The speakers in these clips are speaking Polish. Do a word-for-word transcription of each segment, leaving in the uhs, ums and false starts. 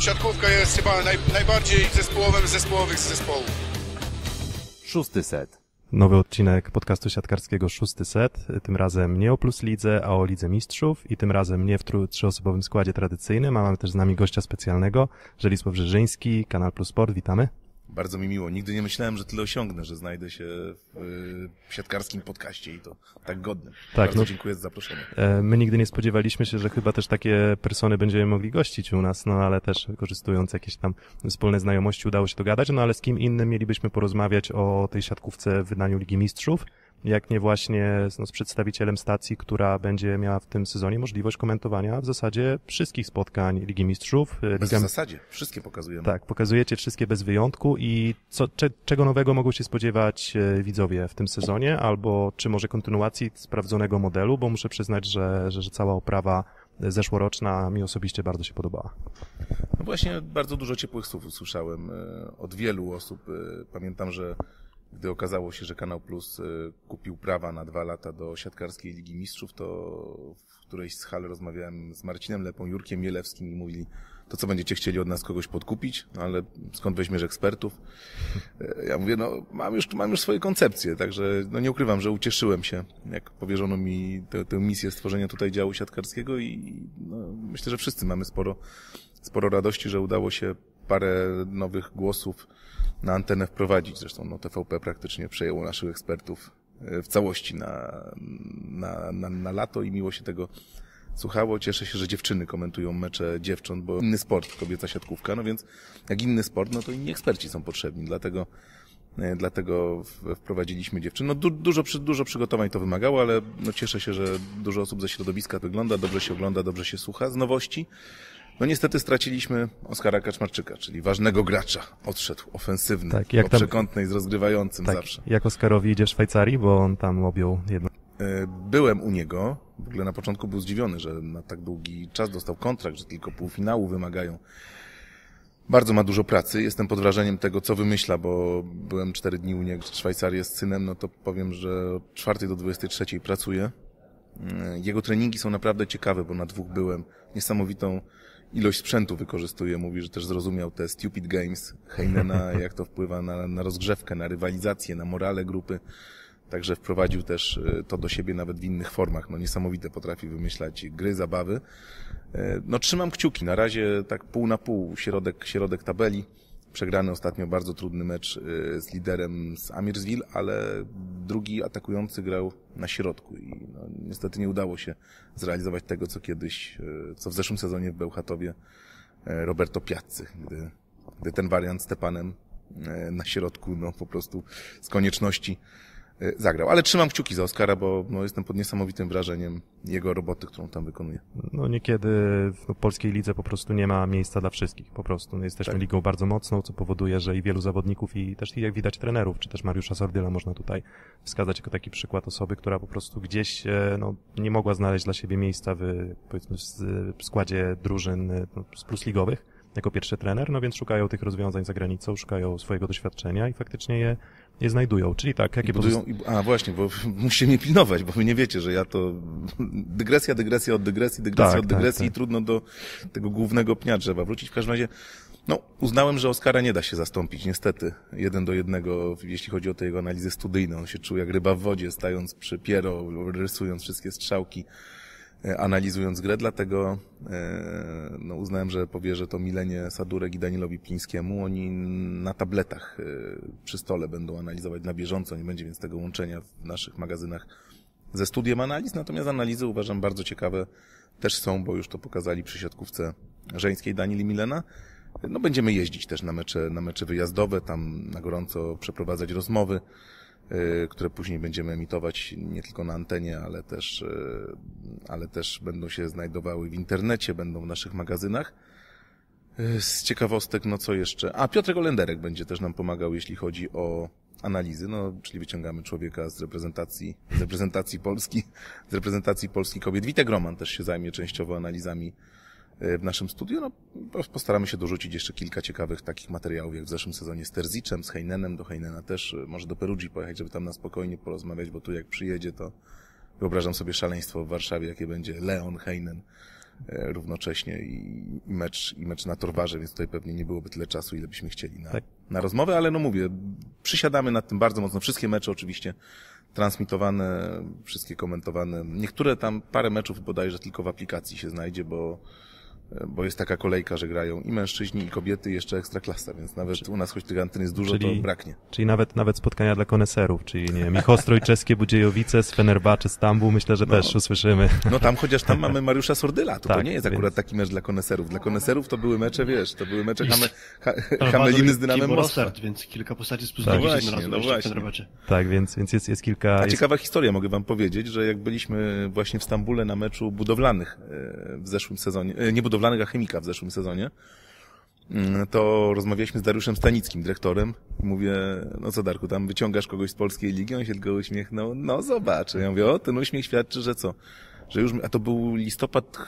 Siatkówka jest chyba naj, najbardziej zespołowym z zespołowych z zespołu. Szósty set. Nowy odcinek podcastu siatkarskiego Szósty Set, tym razem nie o Plus Lidze, a o Lidze Mistrzów i tym razem nie w trzyosobowym składzie tradycyjnym, a mamy też z nami gościa specjalnego, Żelisław Rzeżyński, Kanal Plus Sport, witamy. Bardzo mi miło, nigdy nie myślałem, że tyle osiągnę, że znajdę się w siatkarskim podcaście i to tak godnym. Tak, bardzo no, dziękuję za zaproszenie. My nigdy nie spodziewaliśmy się, że chyba też takie persony będziemy mogli gościć u nas, no ale też korzystując jakieś tam wspólne znajomości udało się dogadać, no ale z kim innym mielibyśmy porozmawiać o tej siatkówce w wydaniu Ligi Mistrzów, jak nie właśnie no, z przedstawicielem stacji, która będzie miała w tym sezonie możliwość komentowania w zasadzie wszystkich spotkań Ligi Mistrzów. Liga... W zasadzie, wszystkie pokazujemy. Tak, pokazujecie wszystkie bez wyjątku i co, cze, czego nowego mogą się spodziewać widzowie w tym sezonie, albo czy może kontynuacji sprawdzonego modelu, bo muszę przyznać, że, że, że cała oprawa zeszłoroczna mi osobiście bardzo się podobała. No właśnie, bardzo dużo ciepłych słów usłyszałem od wielu osób. Pamiętam, że gdy okazało się, że Kanał Plus kupił prawa na dwa lata do siatkarskiej Ligi Mistrzów, to w którejś z hal rozmawiałem z Marcinem Lepą, Jurkiem Jelewskim i mówili, to co będziecie chcieli od nas kogoś podkupić, no ale skąd weźmiesz ekspertów? Ja mówię, no mam już, mam już swoje koncepcje, także no nie ukrywam, że ucieszyłem się, jak powierzono mi tę, tę misję stworzenia tutaj działu siatkarskiego i no, myślę, że wszyscy mamy sporo, sporo radości, że udało się parę nowych głosów na antenę wprowadzić. Zresztą no, T V P praktycznie przejęło naszych ekspertów w całości na, na, na, na lato i miło się tego słuchało. Cieszę się, że dziewczyny komentują mecze dziewcząt, bo inny sport, kobieca siatkówka, no więc jak inny sport, no to inni eksperci są potrzebni, dlatego, dlatego wprowadziliśmy dziewczyny. No, du, dużo, dużo przygotowań to wymagało, ale no, cieszę się, że dużo osób ze środowiska wygląda, dobrze się ogląda, dobrze się słucha z nowości. No niestety straciliśmy Oskara Kaczmarczyka, czyli ważnego gracza. Odszedł ofensywny, tak, jak po tam, przekątnej z rozgrywającym tak, zawsze. Jak Oskarowi idzie w Szwajcarii, bo on tam objął jedno. Byłem u niego, w ogóle na początku był zdziwiony, że na tak długi czas dostał kontrakt, że tylko półfinału wymagają. Bardzo ma dużo pracy, jestem pod wrażeniem tego, co wymyśla, bo byłem cztery dni u niego w Szwajcarii z synem, no to powiem, że od czwartej do dwudziestej trzeciej pracuję. Jego treningi są naprawdę ciekawe, bo na dwóch byłem. Niesamowitą ilość sprzętu wykorzystuje. Mówi, że też zrozumiał te Stupid Games Heinena, jak to wpływa na, na rozgrzewkę, na rywalizację, na morale grupy. Także wprowadził też to do siebie nawet w innych formach. No niesamowite potrafi wymyślać gry, zabawy. No trzymam kciuki. Na razie tak pół na pół środek, środek tabeli. Przegrany ostatnio bardzo trudny mecz z liderem z Amirsville, ale drugi atakujący grał na środku i no, niestety nie udało się zrealizować tego, co kiedyś, co w zeszłym sezonie w Bełchatowie Roberto Piazzy, gdy, gdy ten wariant z Stepanem na środku no, po prostu z konieczności zagrał. Ale trzymam kciuki za Oskara, bo no, jestem pod niesamowitym wrażeniem jego roboty, którą tam wykonuje. No niekiedy w polskiej lidze po prostu nie ma miejsca dla wszystkich. Po prostu no, jesteśmy tak. ligą bardzo mocną, co powoduje, że i wielu zawodników i też jak widać trenerów, czy też Mariusza Sordyla można tutaj wskazać jako taki przykład osoby, która po prostu gdzieś no, nie mogła znaleźć dla siebie miejsca w, powiedzmy, w składzie drużyn no, plusligowych jako pierwszy trener, no więc szukają tych rozwiązań za granicą, szukają swojego doświadczenia i faktycznie je nie znajdują, czyli tak, jakie budują, pozost... A właśnie, bo musicie mnie pilnować, bo wy nie wiecie, że ja to... Dygresja, dygresja od dygresji, dygresja tak, od dygresji tak, i tak. Trudno do tego głównego pnia drzewa wrócić. W każdym razie, no, uznałem, że Oskara nie da się zastąpić, niestety, jeden do jednego, jeśli chodzi o tę jego analizę studyjną. On się czuł jak ryba w wodzie, stając przy piero, rysując wszystkie strzałki, analizując grę, dlatego no, uznałem, że powierzę to Milenie Sadurek i Danielowi Plińskiemu. Oni na tabletach przy stole będą analizować na bieżąco, nie będzie więc tego łączenia w naszych magazynach ze studiem analiz, natomiast analizy uważam bardzo ciekawe też są, bo już to pokazali przy siatkówce żeńskiej Daniel i Milena. No, będziemy jeździć też na mecze, na mecze wyjazdowe, tam na gorąco przeprowadzać rozmowy, które później będziemy emitować nie tylko na antenie, ale też, ale też będą się znajdowały w internecie, będą w naszych magazynach. Z ciekawostek, no co jeszcze? A Piotrek Olenderek będzie też nam pomagał, jeśli chodzi o analizy, no, czyli wyciągamy człowieka z reprezentacji, z reprezentacji Polski, z reprezentacji Polski kobiet. Witek Roman też się zajmie częściowo analizami w naszym studiu. No, postaramy się dorzucić jeszcze kilka ciekawych takich materiałów, jak w zeszłym sezonie z Terziczem, z Heinenem, do Heinena też, może do Perugii pojechać, żeby tam na spokojnie porozmawiać, bo tu jak przyjedzie, to wyobrażam sobie szaleństwo w Warszawie, jakie będzie Leon Heinen równocześnie i mecz, i mecz na Torwarze, więc tutaj pewnie nie byłoby tyle czasu, ile byśmy chcieli na, tak. na rozmowę, ale no mówię, przysiadamy nad tym bardzo mocno. Wszystkie mecze oczywiście transmitowane, wszystkie komentowane. Niektóre tam, parę meczów bodajże tylko w aplikacji się znajdzie, bo bo jest taka kolejka, że grają i mężczyźni, i kobiety, i jeszcze ekstraklasa, więc nawet czyli, u nas, choć tych anten jest dużo, czyli, to braknie. Czyli nawet nawet spotkania dla koneserów, czyli nie wiem, ich Ostrój, czeskie Budziejowice, z Fenerbahce, Stambuł, myślę, że no, też usłyszymy. No tam, chociaż tam mamy Mariusza Sordyla, to, tak, to nie jest akurat więc... taki mecz dla koneserów. Dla koneserów to były mecze, wiesz, to były mecze Hame, ha, Hameliny z Dynamem Moskwa. Więc kilka postaci z Puszczki w Fenerbahce. Tak, więc, więc jest, jest kilka... A jest... ciekawa historia, mogę wam powiedzieć, że jak byliśmy właśnie w Stambule na meczu budowlanych w zeszłym sezonie, nie budowlanych, Budowlanego Chemika w zeszłym sezonie, to rozmawialiśmy z Dariuszem Stanickim, dyrektorem. Mówię, no co Darku, tam wyciągasz kogoś z polskiej ligi? On się tylko uśmiechnął, no zobacz. Ja mówię, o, ten uśmiech świadczy, że co? Że już, a to był listopad,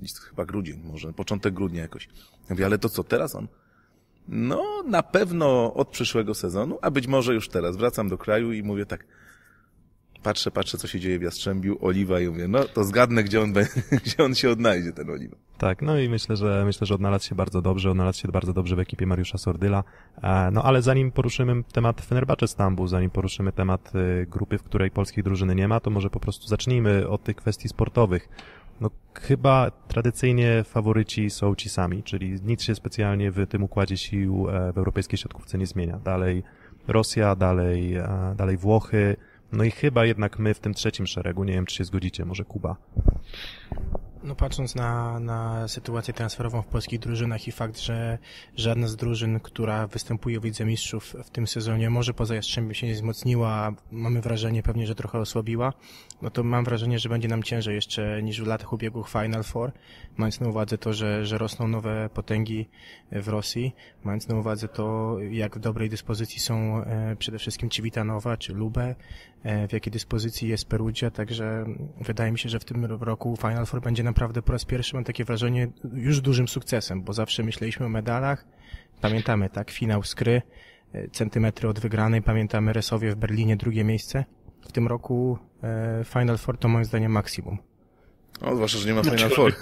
list, chyba grudzień może, początek grudnia jakoś. Ja mówię, ale to co, teraz on? No na pewno od przyszłego sezonu, a być może już teraz. Wracam do kraju i mówię tak, patrzę, patrzę, co się dzieje w Jastrzębiu, Oliwa i mówię, no to zgadnę, gdzie on, gdzie on się odnajdzie, ten Oliwa. Tak, no i myślę, że myślę, że odnalazł się bardzo dobrze, odnalazł się bardzo dobrze w ekipie Mariusza Sordyla. No ale zanim poruszymy temat Fenerbahce Stambuł, zanim poruszymy temat grupy, w której polskiej drużyny nie ma, to może po prostu zacznijmy od tych kwestii sportowych. No chyba tradycyjnie faworyci są ci sami, czyli nic się specjalnie w tym układzie sił w europejskiej siatkówce nie zmienia. Dalej Rosja, dalej, dalej Włochy. No i chyba jednak my w tym trzecim szeregu, nie wiem czy się zgodzicie, może Kuba. No patrząc na, na sytuację transferową w polskich drużynach i fakt, że żadna z drużyn, która występuje w Lidze Mistrzów w tym sezonie, może poza Jastrzębiem się nie wzmocniła, mamy wrażenie pewnie, że trochę osłabiła, no to mam wrażenie, że będzie nam ciężej jeszcze niż w latach ubiegłych Final Four, mając na uwadze to, że, że rosną nowe potęgi w Rosji, mając na uwadze to, jak w dobrej dyspozycji są przede wszystkim Civitanowa czy Lube, w jakiej dyspozycji jest Perugia, także wydaje mi się, że w tym roku Final Four będzie naprawdę po raz pierwszy, mam takie wrażenie, już dużym sukcesem, bo zawsze myśleliśmy o medalach, pamiętamy, tak, finał Skry, centymetry od wygranej, pamiętamy Resowie w Berlinie, drugie miejsce. W tym roku Final Four to moim zdaniem maksimum. No, zwłaszcza, że nie ma Final Four.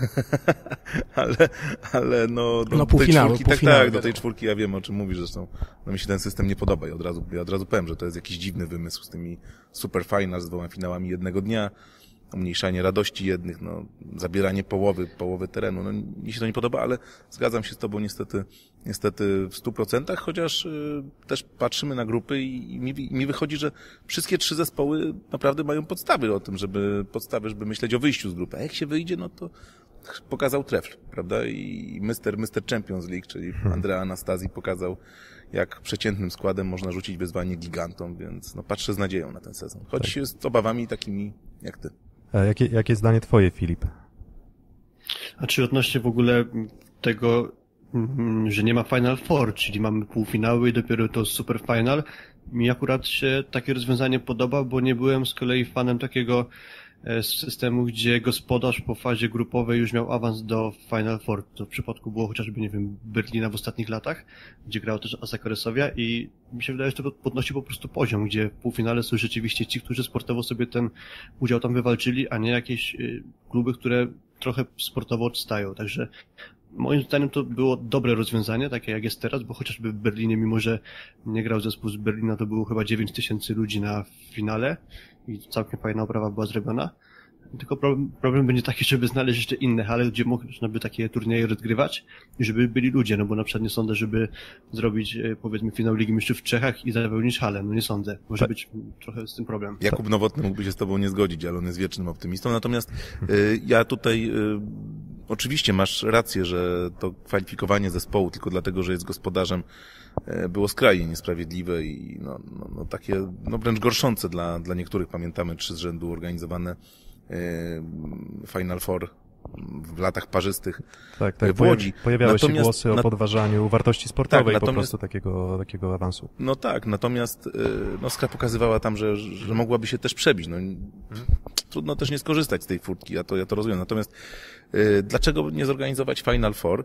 ale, ale no, do no, tej finału, czwórki, tak, tak, do tej czwórki ja wiem, o czym mówisz zresztą. No mi się ten system nie podoba i od razu, ja od razu powiem, że to jest jakiś dziwny wymysł z tymi super finals, z dwoma finałami jednego dnia. Umniejszanie radości jednych, no, zabieranie połowy, połowy terenu. No, mi się to nie podoba, ale zgadzam się z tobą niestety, niestety w stu procentach, chociaż y, też patrzymy na grupy i, i, mi, i mi wychodzi, że wszystkie trzy zespoły naprawdę mają podstawy o tym, żeby, podstawy, żeby myśleć o wyjściu z grupy. A jak się wyjdzie, no to pokazał trefl, prawda? I mister, mister Champions League, czyli Andrea Anastasi pokazał, jak przeciętnym składem można rzucić wyzwanie gigantom, więc no, patrzę z nadzieją na ten sezon. Choć tak. z obawami takimi jak ty. Jakie, jakie zdanie twoje, Filip? A czy odnośnie w ogóle tego, że nie ma Final Four, czyli mamy półfinały i dopiero to Super Final, mi akurat się takie rozwiązanie podoba, bo nie byłem z kolei fanem takiego systemu, gdzie gospodarz po fazie grupowej już miał awans do Final Four. To w przypadku było chociażby, nie wiem, Berlina w ostatnich latach, gdzie grał też Asaka Resovia i mi się wydaje, że to podnosi po prostu poziom, gdzie w półfinale są rzeczywiście ci, którzy sportowo sobie ten udział tam wywalczyli, a nie jakieś kluby, które trochę sportowo odstają. Także moim zdaniem to było dobre rozwiązanie, takie jak jest teraz, bo chociażby w Berlinie, mimo że nie grał zespół z Berlina, to było chyba dziewięć tysięcy ludzi na finale i całkiem fajna oprawa była zrobiona. Tylko problem, problem będzie taki, żeby znaleźć jeszcze inne hale, gdzie można by takie turnieje rozgrywać i żeby byli ludzie, no bo na przykład nie sądzę, żeby zrobić, powiedzmy, finał Ligi Mistrzów w Czechach i zapełnić halę, no nie sądzę. Może tak. być trochę z tym problem. Jakub Nowotny mógłby się z tobą nie zgodzić, ale on jest wiecznym optymistą, natomiast y, ja tutaj... Y, Oczywiście masz rację, że to kwalifikowanie zespołu tylko dlatego, że jest gospodarzem, było skrajnie niesprawiedliwe i no, no, no takie no wręcz gorszące dla, dla niektórych. Pamiętamy trzy z rzędu organizowane Final Four w latach parzystych tak, tak, w Łodzi. Pojawiały natomiast, się głosy o podważaniu wartości sportowej tak, po prostu takiego, takiego awansu. No tak, natomiast no, Skra pokazywała tam, że, że mogłaby się też przebić. No, hmm. Trudno też nie skorzystać z tej furtki, ja to, ja to rozumiem. Natomiast y, dlaczego nie zorganizować Final Four,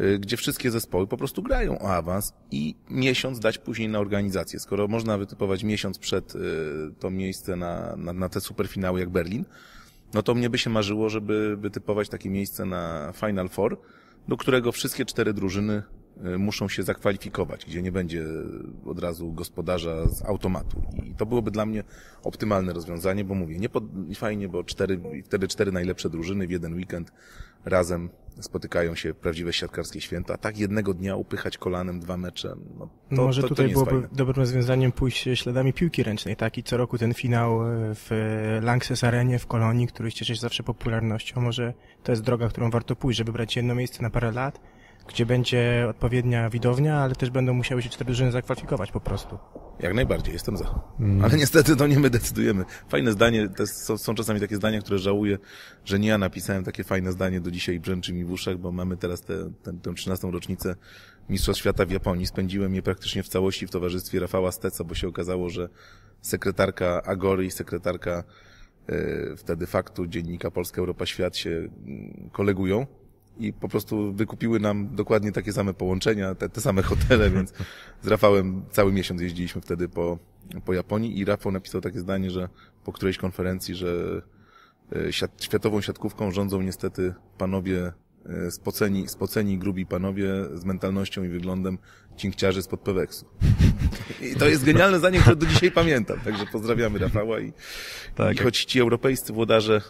y, gdzie wszystkie zespoły po prostu grają o awans i miesiąc dać później na organizację? Skoro można wytypować miesiąc przed y, to miejsce na, na, na te superfinały jak Berlin, no to mnie by się marzyło, żeby wytypować takie miejsce na Final Four, do którego wszystkie cztery drużyny muszą się zakwalifikować, gdzie nie będzie od razu gospodarza z automatu. I to byłoby dla mnie optymalne rozwiązanie, bo mówię, nie pod... fajnie, bo cztery, wtedy cztery najlepsze drużyny w jeden weekend razem spotykają się, prawdziwe siatkarskie święta. Tak jednego dnia upychać kolanem dwa mecze, no to, może to, to tutaj nie byłoby dobrym rozwiązaniem pójść śladami piłki ręcznej, tak? I co roku ten finał w Lanxess Arenie w Kolonii, który cieszy się zawsze popularnością, może to jest droga, którą warto pójść, żeby brać jedno miejsce na parę lat, gdzie będzie odpowiednia widownia, ale też będą musiały się cztery drużyny zakwalifikować po prostu. Jak najbardziej, jestem za. Mm. Ale niestety to nie my decydujemy. Fajne zdanie, to są, są czasami takie zdania, które żałuję, że nie ja napisałem takie fajne zdanie, do dzisiaj brzęczy mi w uszach, bo mamy teraz tę te, te, trzynastą rocznicę Mistrzostw Świata w Japonii. Spędziłem je praktycznie w całości w towarzystwie Rafała Steca, bo się okazało, że sekretarka Agory i sekretarka yy, wtedy Faktu, dziennika Polska, Europa, Świat się yy, kolegują. I po prostu wykupiły nam dokładnie takie same połączenia, te, te same hotele, więc z Rafałem cały miesiąc jeździliśmy wtedy po, po Japonii i Rafał napisał takie zdanie, że po którejś konferencji, że siat, światową siatkówką rządzą niestety panowie spoceni, spoceni grubi panowie z mentalnością i wyglądem cinkciarzy spod Peweksu. I to jest genialne zdanie, które do dzisiaj pamiętam, także pozdrawiamy Rafała i, tak. I choć ci europejscy włodarze,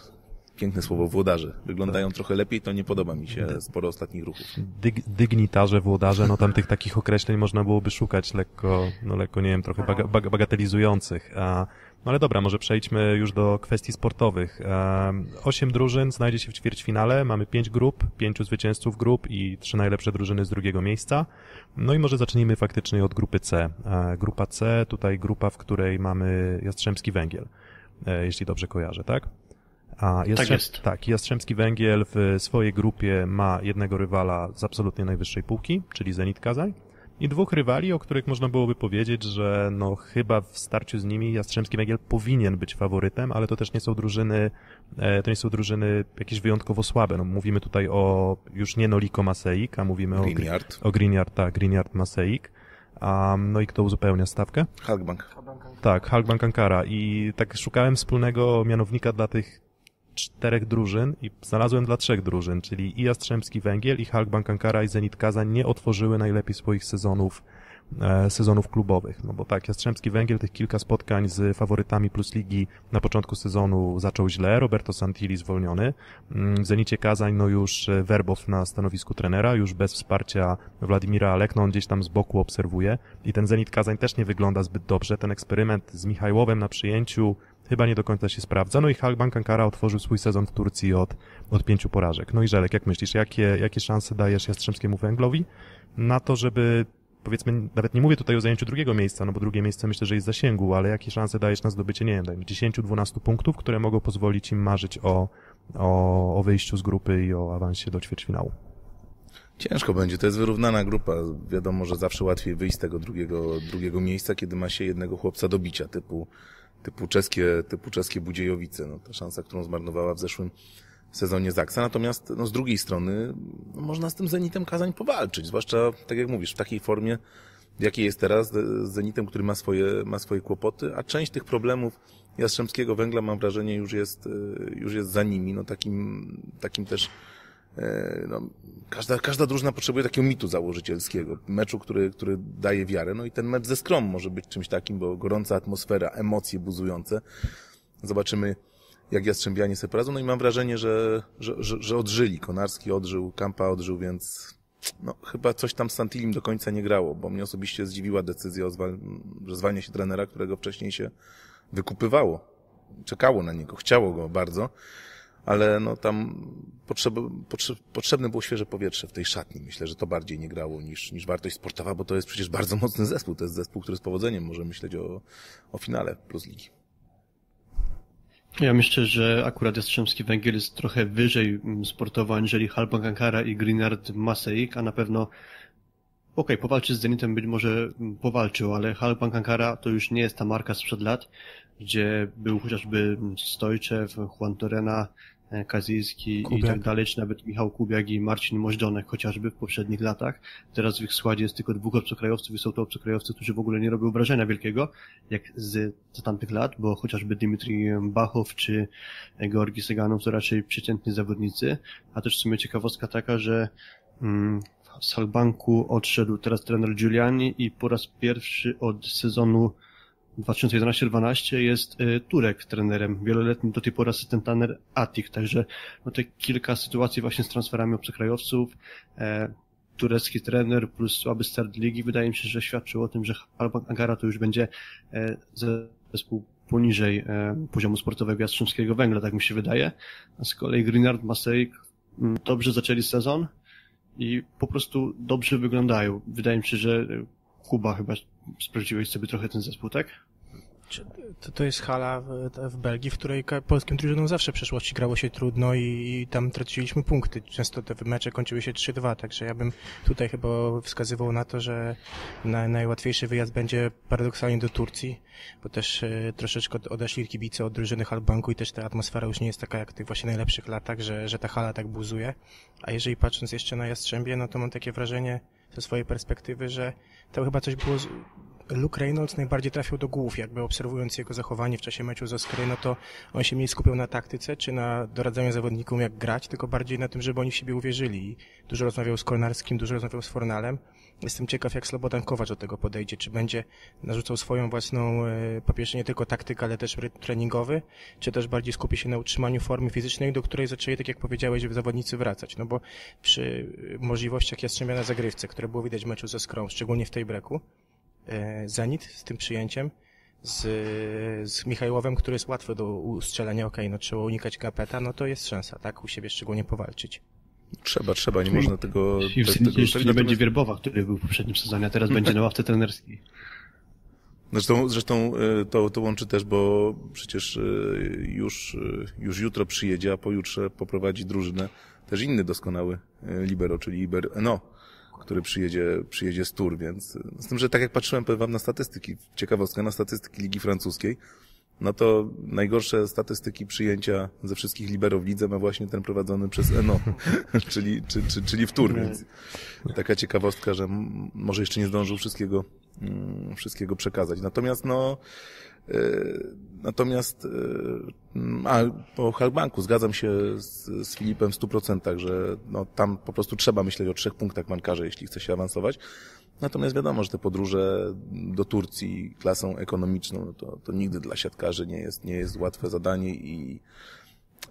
piękne słowo, włodarze, wyglądają tak trochę lepiej, to nie podoba mi się sporo ostatnich ruchów. Dyg, dygnitarze, włodarze, no tam tych takich określeń można byłoby szukać lekko, no lekko, nie wiem, trochę baga, baga, bagatelizujących. A, no ale dobra, może przejdźmy już do kwestii sportowych. A, osiem drużyn znajdzie się w ćwierćfinale, mamy pięć grup, pięciu zwycięzców grup i trzy najlepsze drużyny z drugiego miejsca. No i może zacznijmy faktycznie od grupy C. A, grupa C, tutaj grupa, w której mamy Jastrzębski Węgiel, jeśli dobrze kojarzę, tak? A Jastrzęb... tak jest. Tak, Jastrzębski Węgiel w swojej grupie ma jednego rywala z absolutnie najwyższej półki, czyli Zenit Kazań, i dwóch rywali, o których można byłoby powiedzieć, że no chyba w starciu z nimi Jastrzębski Węgiel powinien być faworytem, ale to też nie są drużyny, to nie są drużyny jakieś wyjątkowo słabe. No, mówimy tutaj o już nie Noliko Maseik, a mówimy Grignard. o, o Grignard, tak, Grignard Maseik. Um, no i kto uzupełnia stawkę? Halkbank. Tak, Halkbank Ankara. I tak szukałem wspólnego mianownika dla tych czterech drużyn i znalazłem dla trzech drużyn, czyli i Jastrzębski Węgiel, i Halkbank Ankara, i Zenit Kazań nie otworzyły najlepiej swoich sezonów, e, sezonów klubowych. No bo tak, Jastrzębski Węgiel tych kilka spotkań z faworytami Plus Ligi na początku sezonu zaczął źle, Roberto Santilli zwolniony, w Zenicie Kazań no już Werbow na stanowisku trenera, już bez wsparcia Władimira Alekno, on gdzieś tam z boku obserwuje i ten Zenit Kazań też nie wygląda zbyt dobrze, ten eksperyment z Michajłowem na przyjęciu chyba nie do końca się sprawdza. No i Halkbank Ankara otworzył swój sezon w Turcji od, od pięciu porażek. No i Żelek, jak myślisz, jakie, jakie szanse dajesz Jastrzębskiemu Węglowi na to, żeby, powiedzmy, nawet nie mówię tutaj o zajęciu drugiego miejsca, no bo drugie miejsce myślę, że jest w zasięgu, ale jakie szanse dajesz na zdobycie, nie wiem, dziesięciu do dwunastu punktów, które mogą pozwolić im marzyć o, o, o wyjściu z grupy i o awansie do ćwierćfinału? Ciężko będzie, to jest wyrównana grupa. Wiadomo, że zawsze łatwiej wyjść z tego drugiego, drugiego miejsca, kiedy ma się jednego chłopca do bicia, typu typu czeskie, typu czeskie Budziejowice, no, ta szansa, którą zmarnowała w zeszłym sezonie Zaksa. Natomiast, no, z drugiej strony, no, można z tym Zenitem Kazań powalczyć, zwłaszcza, tak jak mówisz, w takiej formie, w jakiej jest teraz, z Zenitem, który ma swoje, ma swoje kłopoty, a część tych problemów Jastrzębskiego Węgla, mam wrażenie, już jest, już jest za nimi, no, takim, takim też, no, każda, każda drużyna potrzebuje takiego mitu założycielskiego, meczu, który, który daje wiarę, no i ten mecz ze Skrom może być czymś takim, bo gorąca atmosfera, emocje buzujące. Zobaczymy, jak Jastrzębianie sobie poradzą, no i mam wrażenie, że, że, że, że odżyli, Konarski odżył, Kampa odżył, więc no, chyba coś tam z Santillim do końca nie grało, bo mnie osobiście zdziwiła decyzja o zwal że zwalnia się trenera, którego wcześniej się wykupywało, czekało na niego, chciało go bardzo. Ale no tam potrzeba, potrze, potrzebne było świeże powietrze w tej szatni. Myślę, że to bardziej nie grało niż, niż wartość sportowa, bo to jest przecież bardzo mocny zespół. To jest zespół, który z powodzeniem może myśleć o, o finale Plus Ligi. Ja myślę, że akurat Jastrzębski Węgiel jest trochę wyżej sportowo aniżeli Halkbank Ankara i Grignard Maseik, a na pewno okej, okay, powalczy z Zenitem, być może powalczył, ale Halkbank Ankara to już nie jest ta marka sprzed lat, gdzie był chociażby Stojczew, Juan Torena, Kaziński Kubiak i tak dalej, czy nawet Michał Kubiak i Marcin Możdżonek chociażby w poprzednich latach. Teraz w ich składzie jest tylko dwóch obcokrajowców i są to obcokrajowcy, którzy w ogóle nie robią wrażenia wielkiego, jak z, z tamtych lat, bo chociażby Dmitrij Bachow czy Georgi Seganow to raczej przeciętni zawodnicy. A też w sumie ciekawostka taka, że mm, z Halbanku odszedł teraz trener Giuliani i po raz pierwszy od sezonu dwa tysiące jedenaście dwa tysiące dwanaście jest Turek trenerem, wieloletnim do tej pory asystent trener Attik, także no te kilka sytuacji właśnie z transferami obcokrajowców, e, turecki trener plus słaby start ligi, wydaje mi się, że świadczył o tym, że Halbank Agara to już będzie e, zespół poniżej e, poziomu sportowego Jastrzębskiego Węgla, tak mi się wydaje. A z kolei Greenard Maseik dobrze zaczęli sezon i po prostu dobrze wyglądają. Wydaje mi się, że Kuba, chyba sprawdziłeś sobie trochę ten zespół, tak? To, to jest hala w, w Belgii, w której polskim drużynom zawsze w przeszłości grało się trudno i, i tam traciliśmy punkty. Często te mecze kończyły się trzy dwa, także ja bym tutaj chyba wskazywał na to, że na, najłatwiejszy wyjazd będzie paradoksalnie do Turcji, bo też y, troszeczkę odeszli kibice od drużyny Halbanku i też ta atmosfera już nie jest taka jak w tych właśnie najlepszych latach, że, że ta hala tak buzuje. A jeżeli patrząc jeszcze na Jastrzębie, no to mam takie wrażenie ze swojej perspektywy, że to chyba coś było... Z... Luke Reynolds najbardziej trafił do głów, jakby obserwując jego zachowanie w czasie meczu z Oskry, no to on się mniej skupiał na taktyce, czy na doradzaniu zawodnikom jak grać, tylko bardziej na tym, żeby oni w siebie uwierzyli. Dużo rozmawiał z Kolnarskim, dużo rozmawiał z Fornalem. Jestem ciekaw, jak Slobodan Kowacz do tego podejdzie, czy będzie narzucał swoją własną, po pierwsze nie tylko taktykę, ale też rytm treningowy, czy też bardziej skupi się na utrzymaniu formy fizycznej, do której zaczęli, tak jak powiedziałeś, zawodnicy wracać, no bo przy możliwościach Jastrzębia na zagrywce, które było widać w meczu z Oskrą, szczególnie w tej breaku, Zenit z tym przyjęciem, z, z Michajłowem, który jest łatwy do ustrzelenia, okej, okay, no trzeba unikać gapeta, no to jest szansa, tak, u siebie szczególnie powalczyć. Trzeba, trzeba, nie można tego... I w te, Zenicie jeszcze nie natomiast... będzie Wierbowa, który był w poprzednim sezonie, a teraz będzie na ławce trenerskiej. Zresztą, zresztą to, to łączy też, bo przecież już, już jutro przyjedzie, a pojutrze poprowadzi drużynę też inny doskonały libero, czyli Iber Eno, który przyjedzie, przyjedzie z Tour, więc z tym, że tak jak patrzyłem, powiem wam, na statystyki, ciekawostka, na statystyki Ligi Francuskiej, no to najgorsze statystyki przyjęcia ze wszystkich libero w lidze ma właśnie ten prowadzony przez Eno, czyli, czy, czy, czyli w Tour, więc taka ciekawostka, że może jeszcze nie zdążył wszystkiego, mm, wszystkiego przekazać. Natomiast no, yy, natomiast, yy, a po Halbanku zgadzam się z, z Filipem w stu procentach, że no, tam po prostu trzeba myśleć o trzech punktach Mankarze, jeśli chce się awansować. Natomiast wiadomo, że te podróże do Turcji klasą ekonomiczną, no to, to nigdy dla siatkarzy nie jest, nie jest łatwe zadanie i,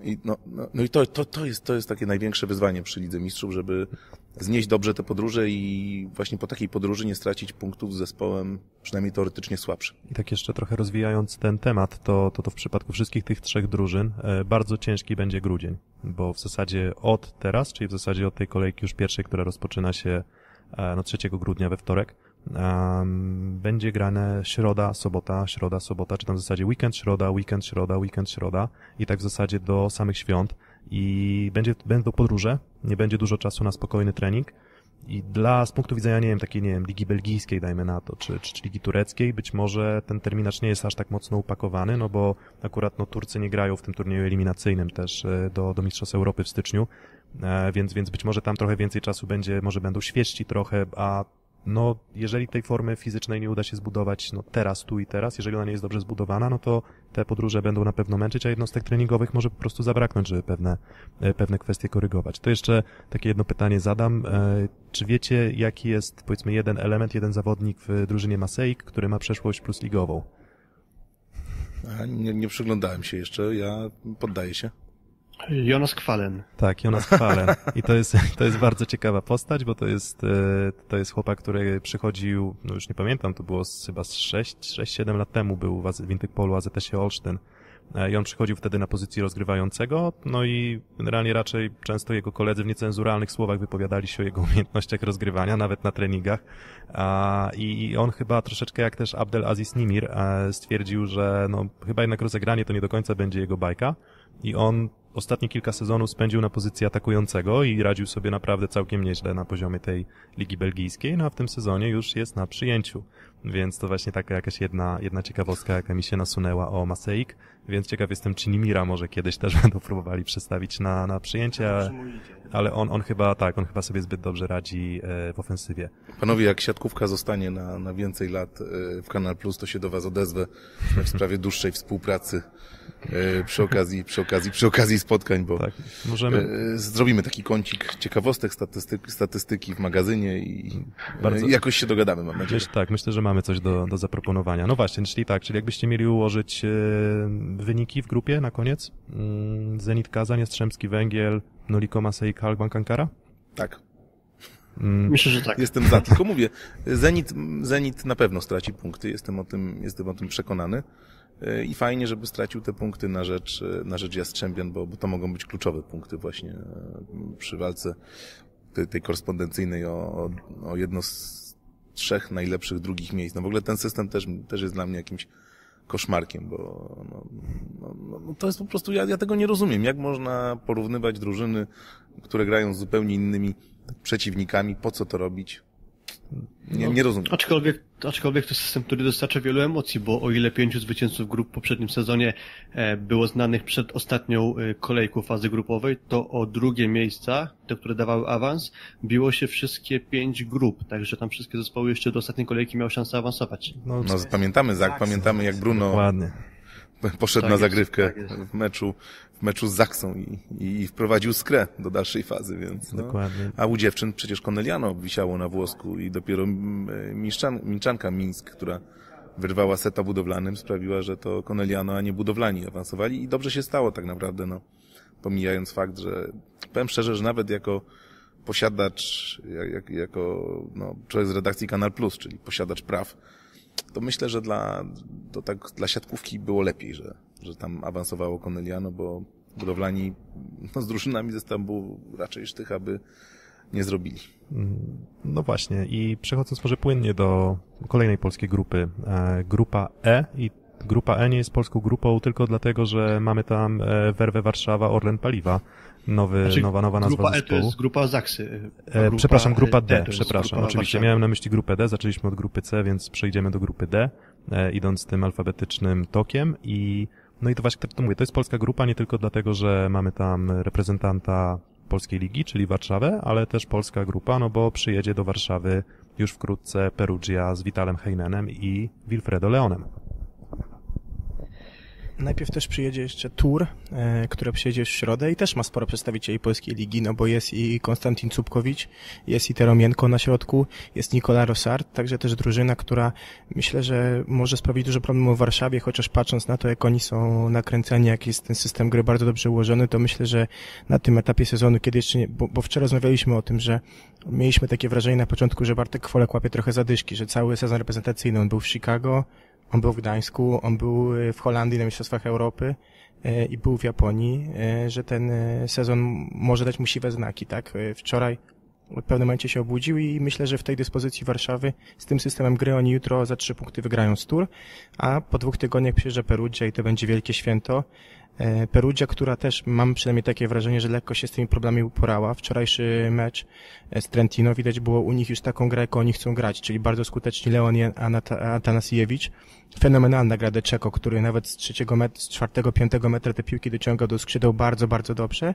i no, no, no i to, to, to jest, to jest takie największe wyzwanie przy Lidze Mistrzów, żeby znieść dobrze te podróże i właśnie po takiej podróży nie stracić punktów z zespołem przynajmniej teoretycznie słabszym. I tak jeszcze trochę rozwijając ten temat, to, to, to w przypadku wszystkich tych trzech drużyn e, bardzo ciężki będzie grudzień, bo w zasadzie od teraz, czyli w zasadzie od tej kolejki już pierwszej, która rozpoczyna się no trzeciego grudnia we wtorek, um, będzie grane środa, sobota, środa, sobota, czy tam w zasadzie weekend, środa, weekend, środa, weekend, środa i tak w zasadzie do samych świąt i będzie, będą podróże, nie będzie dużo czasu na spokojny trening i dla, z punktu widzenia, nie wiem, takiej, nie wiem, Ligi Belgijskiej, dajmy na to, czy, czy, czy Ligi Tureckiej, być może ten terminarz nie jest aż tak mocno upakowany, no bo akurat, no, Turcy nie grają w tym turnieju eliminacyjnym też do, do Mistrzostw Europy w styczniu, Więc, więc być może tam trochę więcej czasu będzie, może będą świeżsi trochę, a no, jeżeli tej formy fizycznej nie uda się zbudować, no teraz, tu i teraz, jeżeli ona nie jest dobrze zbudowana, no to te podróże będą na pewno męczyć, a jednostek treningowych może po prostu zabraknąć, żeby pewne, pewne kwestie korygować. To jeszcze takie jedno pytanie zadam. Czy wiecie, jaki jest, powiedzmy, jeden element, jeden zawodnik w drużynie Maseik, który ma przeszłość plus ligową? A nie, nie przyglądałem się jeszcze, ja poddaję się. Jonas Kvalen. Tak, Jonas Kvalen. I to jest, to jest bardzo ciekawa postać, bo to jest, to jest chłopak, który przychodził, no już nie pamiętam, to było chyba sześć, siedem lat temu był w Intykpolu A Z S-ie Olsztyn. I on przychodził wtedy na pozycji rozgrywającego, no i generalnie raczej często jego koledzy w niecenzuralnych słowach wypowiadali się o jego umiejętnościach rozgrywania, nawet na treningach. I on chyba troszeczkę, jak też Abdelaziz Nimir, stwierdził, że no chyba jednak rozegranie to nie do końca będzie jego bajka. I on ostatnie kilka sezonów spędził na pozycji atakującego i radził sobie naprawdę całkiem nieźle na poziomie tej Ligi Belgijskiej, no a w tym sezonie już jest na przyjęciu. Więc to właśnie taka jakaś jedna, jedna ciekawostka, jaka mi się nasunęła o Maseik, więc ciekaw jestem, czy Nimira może kiedyś też będą próbowali przestawić na, na przyjęcie, ale, ale on, on chyba tak, on chyba sobie zbyt dobrze radzi w ofensywie. Panowie, jak siatkówka zostanie na, na więcej lat w Kanal Plus, to się do was odezwę w sprawie dłuższej współpracy przy okazji, przy okazji, przy okazji spotkań, bo tak, możemy... zrobimy taki kącik ciekawostek, statystyki, statystyki w magazynie i bardzo... jakoś się dogadamy, mam nadzieję. Myślę, tak, myślę, że mamy coś do, do zaproponowania. No właśnie, czyli tak, czyli jakbyście mieli ułożyć wyniki w grupie na koniec? Zenit Kazań, Jastrzębski Węgiel, Noliko Maseik, Halkbank Ankara? Tak. Hmm. Myślę, że tak. Jestem za, tylko mówię, Zenit, Zenit na pewno straci punkty, jestem o tym, jestem o tym przekonany. I fajnie, żeby stracił te punkty na rzecz, na rzecz Jastrzębian, bo, bo to mogą być kluczowe punkty właśnie przy walce tej, tej korespondencyjnej o, o jedno z trzech najlepszych drugich miejsc. No w ogóle ten system też, też jest dla mnie jakimś koszmarkiem, bo no, no, no, to jest po prostu, ja, ja tego nie rozumiem. Jak można porównywać drużyny, które grają z zupełnie innymi przeciwnikami, po co to robić? Nie, no, nie rozumiem. Aczkolwiek, aczkolwiek to system, który dostarcza wielu emocji, bo o ile pięciu zwycięzców grup w poprzednim sezonie było znanych przed ostatnią kolejką fazy grupowej, to o drugie miejsca, te, które dawały awans, biło się wszystkie pięć grup, także tam wszystkie zespoły jeszcze do ostatniej kolejki miały szansę awansować. No, no pamiętamy, Zach, pamiętamy jak Bruno dokładnie poszedł tak na zagrywkę jest, tak w meczu w meczu z Zaksą i, i wprowadził skrę do dalszej fazy, więc no. Dokładnie. A u dziewczyn przecież Corneliano wisiało na włosku i dopiero Minczan, Minczanka Mińsk, która wyrwała seta budowlanym, sprawiła, że to Corneliano, a nie budowlani awansowali i dobrze się stało tak naprawdę, no pomijając fakt, że powiem szczerze, że nawet jako posiadacz, jak, jako no, człowiek z redakcji Kanal Plus, czyli posiadacz praw, to myślę, że dla, to tak, dla siatkówki było lepiej, że, że tam awansowało Corneliano, bo budowlani no, z drużynami ze Stambułu raczej sztych, aby nie zrobili. No właśnie i przechodząc może płynnie do kolejnej polskiej grupy, grupa E i grupa E nie jest polską grupą tylko dlatego, że mamy tam Werwę Warszawa, Orlen Paliwa. Nowy, znaczy, nowa, nowa nazwa grupa zespołu. E to jest grupa Zaksy. Grupa przepraszam, grupa D, D przepraszam. Grupa Oczywiście Warszawy. Miałem na myśli grupę D, zaczęliśmy od grupy C, więc przejdziemy do grupy D, e, idąc tym alfabetycznym tokiem i no i to właśnie tak to mówię, to jest polska grupa nie tylko dlatego, że mamy tam reprezentanta Polskiej Ligi, czyli Warszawę, ale też polska grupa, no bo przyjedzie do Warszawy już wkrótce Perugia z Witalem Heinenem i Wilfredo Leonem. Najpierw też przyjedzie jeszcze Tur, e, która przyjedzie w środę i też ma sporo przedstawicieli polskiej ligi, no bo jest i Konstantin Cupkowicz, jest i Teromienko na środku, jest Nikola Rosard, także też drużyna, która myślę, że może sprawić dużo problemów w Warszawie, chociaż patrząc na to, jak oni są nakręceni, jak jest ten system gry bardzo dobrze ułożony, to myślę, że na tym etapie sezonu, kiedy jeszcze nie, bo, bo wczoraj rozmawialiśmy o tym, że mieliśmy takie wrażenie na początku, że Bartek Kwolek łapie trochę zadyszki, że cały sezon reprezentacyjny, on był w Chicago, on był w Gdańsku, on był w Holandii na Mistrzostwach Europy i był w Japonii, że ten sezon może dać mu siwe znaki, tak? Wczoraj w pewnym momencie się obudził i myślę, że w tej dyspozycji Warszawy z tym systemem gry oni jutro za trzy punkty wygrają z Tur, a po dwóch tygodniach przyjeżdża Perugia i to będzie wielkie święto. Perugia, która też, mam przynajmniej takie wrażenie, że lekko się z tymi problemami uporała. Wczorajszy mecz z Trentino widać było u nich już taką grę, jaką oni chcą grać, czyli bardzo skuteczni Leon Atanasiewicz. Fenomenalna gra Deczeko, który nawet z trzeciego metra, z czwartego, piątego metra te piłki dociągał do skrzydeł bardzo, bardzo dobrze.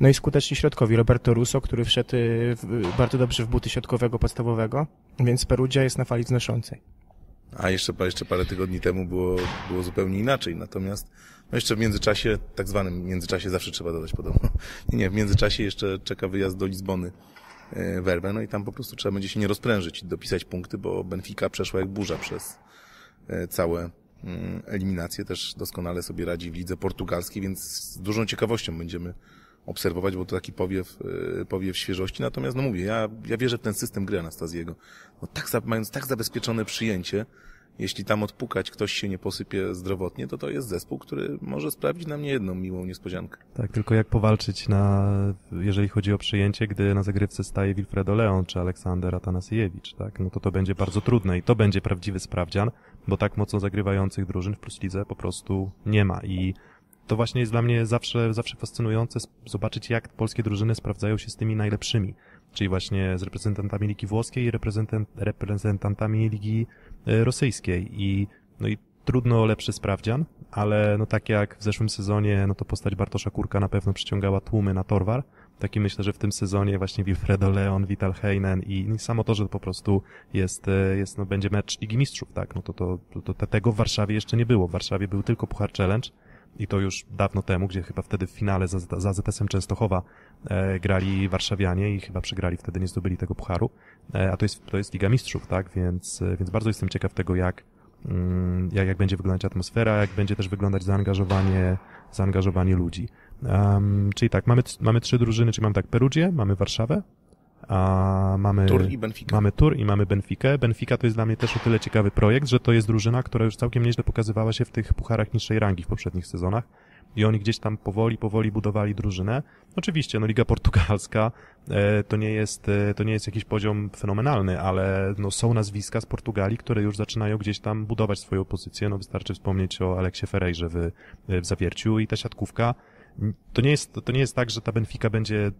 No i skuteczni środkowi Roberto Russo, który wszedł w, bardzo dobrze w buty środkowego, podstawowego, więc Perugia jest na fali wznoszącej. A jeszcze, jeszcze parę tygodni temu było, było zupełnie inaczej, natomiast no jeszcze w międzyczasie, tak zwanym międzyczasie zawsze trzeba dodać podobno, nie, nie, w międzyczasie jeszcze czeka wyjazd do Lizbony e, Werwę, no i tam po prostu trzeba będzie się nie rozprężyć i dopisać punkty, bo Benfica przeszła jak burza przez e, całe e, eliminacje, też doskonale sobie radzi w lidze portugalskiej, więc z dużą ciekawością będziemy obserwować, bo to taki powiew, e, powiew świeżości, natomiast no mówię, ja, ja wierzę w ten system gry Anastazjego, no, tak, mając tak zabezpieczone przyjęcie, jeśli tam odpukać, ktoś się nie posypie zdrowotnie, to to jest zespół, który może sprawić nam nie jedną miłą niespodziankę. Tak, tylko jak powalczyć na, jeżeli chodzi o przyjęcie, gdy na zagrywce staje Wilfredo Leon czy Aleksander Atanasiewicz, tak? No to to będzie bardzo trudne i to będzie prawdziwy sprawdzian, bo tak mocno zagrywających drużyn w PlusLidze po prostu nie ma i to właśnie jest dla mnie zawsze, zawsze fascynujące zobaczyć, jak polskie drużyny sprawdzają się z tymi najlepszymi, czyli właśnie z reprezentantami Ligi Włoskiej i reprezentant, reprezentantami Ligi Rosyjskiej. I, no i trudno o lepszy sprawdzian, ale no tak jak w zeszłym sezonie, no to postać Bartosza Kurka na pewno przyciągała tłumy na Torwar. Taki myślę, że w tym sezonie właśnie Wilfredo Leon, Vital Heinen i samo to, że po prostu jest, jest, no będzie mecz Ligi Mistrzów, tak, no to, to, to, to tego w Warszawie jeszcze nie było. W Warszawie był tylko Puchar Challenge i to już dawno temu, gdzie chyba wtedy w finale za, za zet esem Częstochowa e, grali warszawianie i chyba przegrali, wtedy nie zdobyli tego pucharu, e, a to jest, to jest Liga Mistrzów, tak, więc, więc bardzo jestem ciekaw tego, jak, mm, jak, jak będzie wyglądać atmosfera, jak będzie też wyglądać zaangażowanie, zaangażowanie ludzi. Um, czyli tak, mamy, mamy trzy drużyny, czyli mamy tak Perugię, mamy Warszawę, a mamy Tur i Benfica. Mamy Tur i mamy Benfikę. Benfica to jest dla mnie też o tyle ciekawy projekt, że to jest drużyna, która już całkiem nieźle pokazywała się w tych pucharach niższej rangi w poprzednich sezonach i oni gdzieś tam powoli, powoli budowali drużynę. Oczywiście, no Liga Portugalska e, to nie jest, e, to nie jest jakiś poziom fenomenalny, ale no są nazwiska z Portugalii, które już zaczynają gdzieś tam budować swoją pozycję. No wystarczy wspomnieć o Aleksie Ferreirze w, w Zawierciu i ta siatkówka. To nie jest, to nie jest tak, że ta Benfica będzie,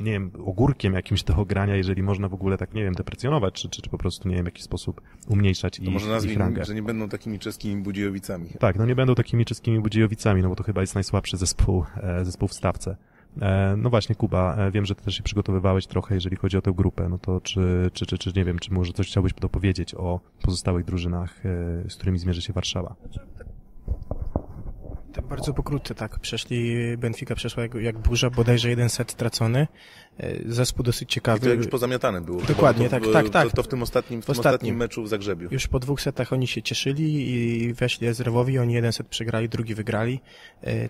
nie wiem, ogórkiem jakimś do ogrania, jeżeli można w ogóle tak, nie wiem, deprecjonować, czy, czy, czy po prostu, nie wiem, w jakiś sposób umniejszać ich, może nazwijmy, ich rangę. Że nie będą takimi czeskimi Budziejowicami. Tak, no nie będą takimi czeskimi Budziejowicami, no bo to chyba jest najsłabszy zespół, zespół w stawce. No właśnie, Kuba, wiem, że ty też się przygotowywałeś trochę, jeżeli chodzi o tę grupę, no to czy, czy, czy, czy nie wiem, czy może coś chciałbyś dopowiedzieć o pozostałych drużynach, z którymi zmierzy się Warszawa? Bardzo pokrótce, tak. Przeszli, Benfica przeszła jak, jak burza, bodajże jeden set tracony. Zespół dosyć ciekawy. I to już pozamiatane było. Dokładnie, tak, tak, tak. To, to w tym ostatnim, w tym ostatnim, ostatnim meczu w Zagrzebiu. Już po dwóch setach oni się cieszyli i weszli z Lwowi, oni jeden set przegrali, drugi wygrali.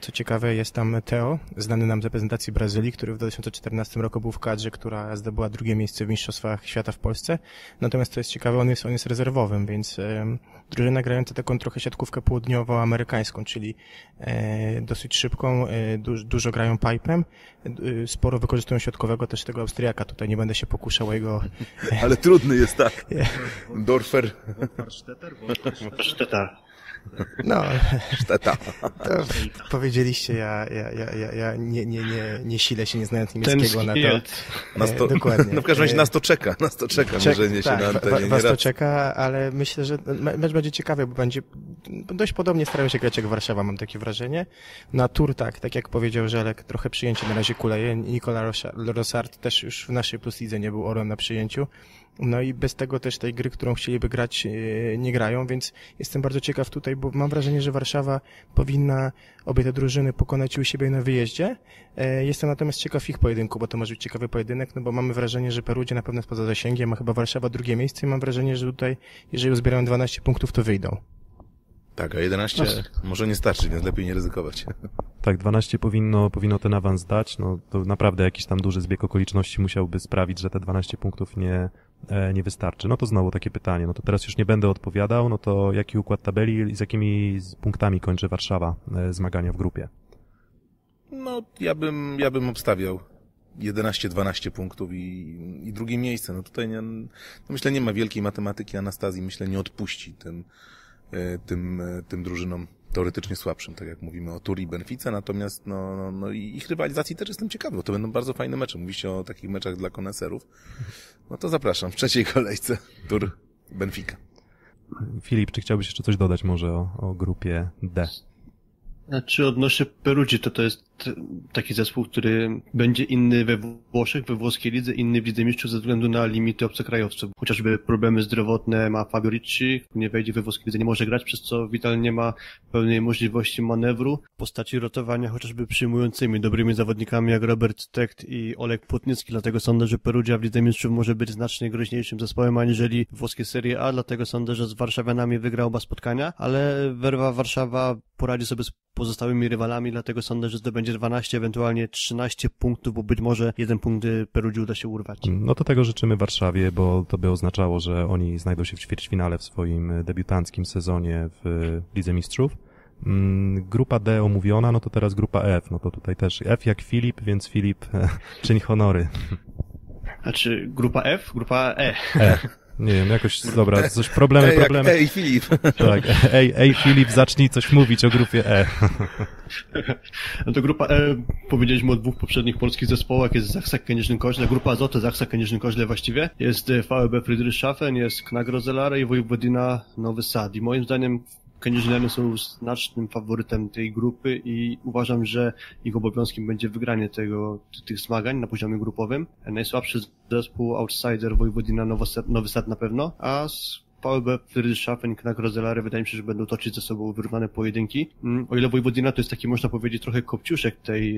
Co ciekawe, jest tam Theo, znany nam z reprezentacji Brazylii, który w dwa tysiące czternastym roku był w kadrze, która zdobyła drugie miejsce w Mistrzostwach Świata w Polsce. Natomiast to jest ciekawe, on jest, on jest rezerwowym, więc drużyna grająca taką trochę siatkówkę południowoamerykańską, czyli dosyć szybką, dużo, dużo grają pipe'em, sporo wykorzystują środkowego, też tego Austriaka, tutaj nie będę się pokuszał o jego... Ale trudny jest, tak. Dorfer. Szteta. No, Szteta. To powiedzieliście, ja, ja, ja, ja nie, nie, nie, nie silę się, nie znając niemieckiego na to. Nas to dokładnie. No w każdym razie nas to czeka, nas to czeka, Czek, może nie tak, się na antenie. Was, was to czeka, ale myślę, że mecz będzie ciekawy, bo będzie dość podobnie starają się grać jak Warszawa, mam takie wrażenie. Na Tur, tak, tak jak powiedział Żelek, trochę przyjęcie na razie kuleje. Nicolas Rosard też już w naszej Plus Lidze nie był orłem na przyjęciu. No i bez tego też tej gry, którą chcieliby grać, nie grają, więc jestem bardzo ciekaw tutaj, bo mam wrażenie, że Warszawa powinna obie te drużyny pokonać u siebie na wyjeździe. Jestem natomiast ciekaw ich pojedynku, bo to może być ciekawy pojedynek, no bo mamy wrażenie, że Perugia na pewno jest poza zasięgiem, a chyba Warszawa drugie miejsce i mam wrażenie, że tutaj, jeżeli uzbierają dwanaście punktów, to wyjdą. Tak, a jedenaście no, może nie starczy, więc lepiej nie ryzykować. Tak, dwanaście powinno, powinno ten awans dać, no to naprawdę jakiś tam duży zbieg okoliczności musiałby sprawić, że te dwanaście punktów nie, nie wystarczy. No to znowu takie pytanie, no to teraz już nie będę odpowiadał, no to jaki układ tabeli i z jakimi punktami kończy Warszawa zmagania w grupie? No ja bym, ja bym obstawiał jedenaście dwanaście punktów i, i drugie miejsce. No tutaj nie, no myślę nie ma wielkiej matematyki, Anastazji myślę nie odpuści tym tym, tym drużynom teoretycznie słabszym, tak jak mówimy o Tur i Benfice, natomiast no, no, no i ich rywalizacji też jestem ciekawy, bo to będą bardzo fajne mecze. Mówiliście o takich meczach dla koneserów. No to zapraszam, w trzeciej kolejce Tur Benfica. Filip, czy chciałbyś jeszcze coś dodać może o, o grupie D? Znaczy odnośnie Perugii, to to jest taki zespół, który będzie inny we Włoszech, we włoskiej lidze, inny w Lidze Mistrzów ze względu na limity obcokrajowców. Chociażby problemy zdrowotne ma Fabio Ricci, nie wejdzie we włoskiej lidze, nie może grać, przez co Vital nie ma pełnej możliwości manewru w postaci rotowania chociażby przyjmującymi dobrymi zawodnikami jak Robert Techt i Olek Płotnicki, dlatego sądzę, że Perugia w Lidze Mistrzów może być znacznie groźniejszym zespołem aniżeli włoskie Serie A, dlatego sądzę, że z Warszawianami wygra oba spotkania, ale Werwa Warszawa poradzi sobie z pozostałymi rywalami, dlatego sądzę, że zdobędzie dwanaście, ewentualnie trzynaście punktów, bo być może jeden punkt Perugii uda się urwać. No to tego życzymy Warszawie, bo to by oznaczało, że oni znajdą się w ćwierćfinale w swoim debiutanckim sezonie w Lidze Mistrzów. Grupa D omówiona, no to teraz grupa F, no to tutaj też F jak Filip, więc Filip, czyń honory. Znaczy grupa F, grupa E. E. Nie wiem, jakoś, dobra, coś problemy, ej, problemy. Jak, ej, Filip. Tak, ej, ej, Filip, zacznij coś mówić o grupie E. No to grupa E, powiedzieliśmy o dwóch poprzednich polskich zespołach, jest Sachsa Kędzierzyn-Koźle, grupa Azoty Sachsa Kędzierzyn-Koźle właściwie, jest VfB Friedrichshafen, jest K N A G Rozelare i Wojewodina Nowy Sad. I moim zdaniem Kędzierzynianie są znacznym faworytem tej grupy i uważam, że ich obowiązkiem będzie wygranie tego, tych zmagań na poziomie grupowym. Najsłabszy zespół outsider Wojewodina Nowy Sad na pewno, a z VfB Friedrichshafen i K N A G Rozelare wydaje mi się, że będą toczyć ze sobą wyrównane pojedynki. O ile Wojewodina to jest taki, można powiedzieć, trochę kopciuszek tej,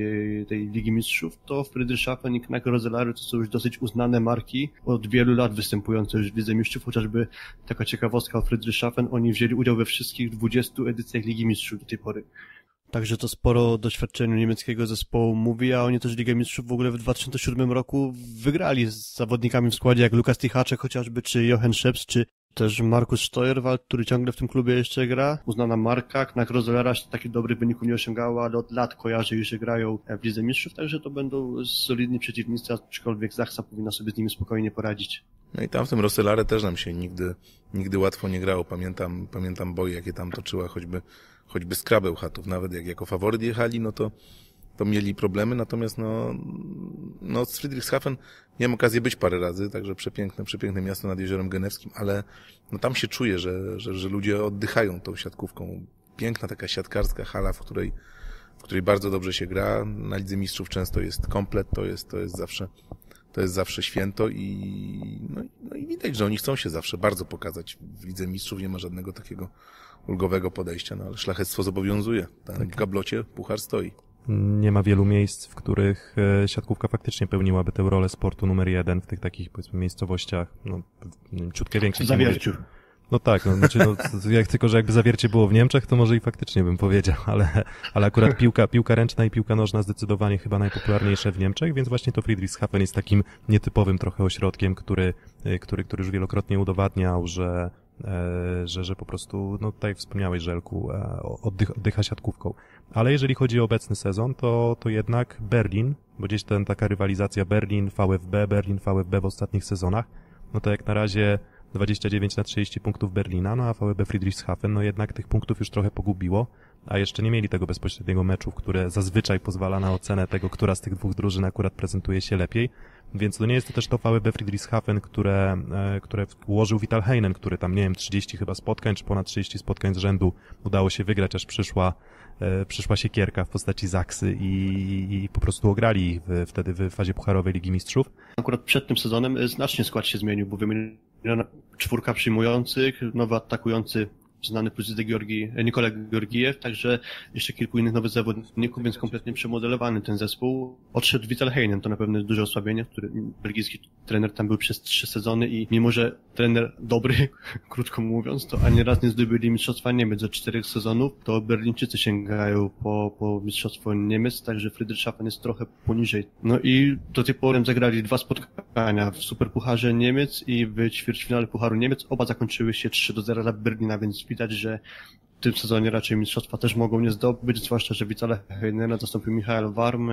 tej Ligi Mistrzów, to Friedrichshafen i K N A G Rozelare to są już dosyć uznane marki, od wielu lat występujące już w Lidze Mistrzów, chociażby taka ciekawostka o Friedrichshafen, oni wzięli udział we wszystkich dwudziestu edycjach Ligi Mistrzów do tej pory. Także to sporo o doświadczeniu niemieckiego zespołu mówi, a oni też Ligę Mistrzów w ogóle w dwa tysiące siódmym roku wygrali z zawodnikami w składzie jak Lukas Tichaczek chociażby, czy Jochen Scheps, czy też Markus Steuerwald, który ciągle w tym klubie jeszcze gra. Uznana marka, K N A G Rozelare takich dobrych wyników nie osiągała, ale od lat kojarzy, że grają w Lidze Mistrzów, także to będą solidni przeciwnicy, aczkolwiek Sachsa powinna sobie z nimi spokojnie poradzić. No i tam w tym Rozelare też nam się nigdy, nigdy łatwo nie grało. Pamiętam, pamiętam boje, jakie tam toczyła choćby, choćby Skra Bełchatów. Nawet jak jako faworyt jechali, no to, to mieli problemy, natomiast no, no z Friedrichshafen miałem okazję być parę razy, także przepiękne, przepiękne miasto nad Jeziorem Genewskim, ale no tam się czuję, że, że, że ludzie oddychają tą siatkówką. Piękna taka siatkarska hala, w której, w której bardzo dobrze się gra. Na Lidze Mistrzów często jest komplet, to jest, to jest zawsze, to jest zawsze święto i, no, no i widać, że oni chcą się zawsze bardzo pokazać w Lidze Mistrzów, nie ma żadnego takiego ulgowego podejścia, no ale szlachectwo zobowiązuje. Tam tak. W gablocie puchar stoi. Nie ma wielu miejsc, w których siatkówka faktycznie pełniłaby tę rolę sportu numer jeden w tych takich, powiedzmy, miejscowościach, no, ciutkę większych. W Zawierciu. No tak, no, znaczy, no, jak tylko, że jakby Zawiercie było w Niemczech, to może i faktycznie bym powiedział, ale, ale akurat piłka, piłka ręczna i piłka nożna zdecydowanie chyba najpopularniejsze w Niemczech, więc właśnie to Friedrichshafen jest takim nietypowym trochę ośrodkiem, który, który, który już wielokrotnie udowadniał, że Że, że po prostu, no tutaj wspomniałeś, Żelku, oddycha, oddycha siatkówką. Ale jeżeli chodzi o obecny sezon, to, to jednak Berlin, bo gdzieś ten, taka rywalizacja Berlin-VfB, Berlin-VfB w ostatnich sezonach, no to jak na razie dwadzieścia dziewięć na trzydzieści punktów Berlina, no a VfB Friedrichshafen, no jednak tych punktów już trochę pogubiło, a jeszcze nie mieli tego bezpośredniego meczu, które zazwyczaj pozwala na ocenę tego, która z tych dwóch drużyn akurat prezentuje się lepiej. Więc to nie jest to też to VfB Friedrichshafen, które, które ułożył Vital Heinen, który tam, nie wiem, trzydzieści chyba spotkań, czy ponad trzydzieści spotkań z rzędu udało się wygrać, aż przyszła, przyszła siekierka w postaci Zaksy i, i po prostu ograli w, wtedy w fazie pucharowej Ligi Mistrzów. Akurat przed tym sezonem znacznie skład się zmienił, bo wymieniono czwórka przyjmujących, nowy atakujący, znany pozycji Georgi, Nikolaj Georgijew, także jeszcze kilku innych nowych zawodników, więc kompletnie przemodelowany ten zespół. Odszedł Vital Heinen, to na pewno duże osłabienie, który belgijski trener tam był przez trzy sezony i mimo, że trener dobry, krótko mówiąc, to ani raz nie zdobyli mistrzostwa Niemiec od czterech sezonów, to Berlińczycy sięgają po, po mistrzostwo Niemiec, także Friedrichshafen jest trochę poniżej. No i do tej pory zagrali dwa spotkania w Superpucharze Niemiec i w ćwierćfinale Pucharu Niemiec, oba zakończyły się trzy do zera dla Berlina, więc widać, że w tym sezonie raczej mistrzostwa też mogą nie zdobyć, zwłaszcza, że Witala Heinena zastąpił Michael Warm,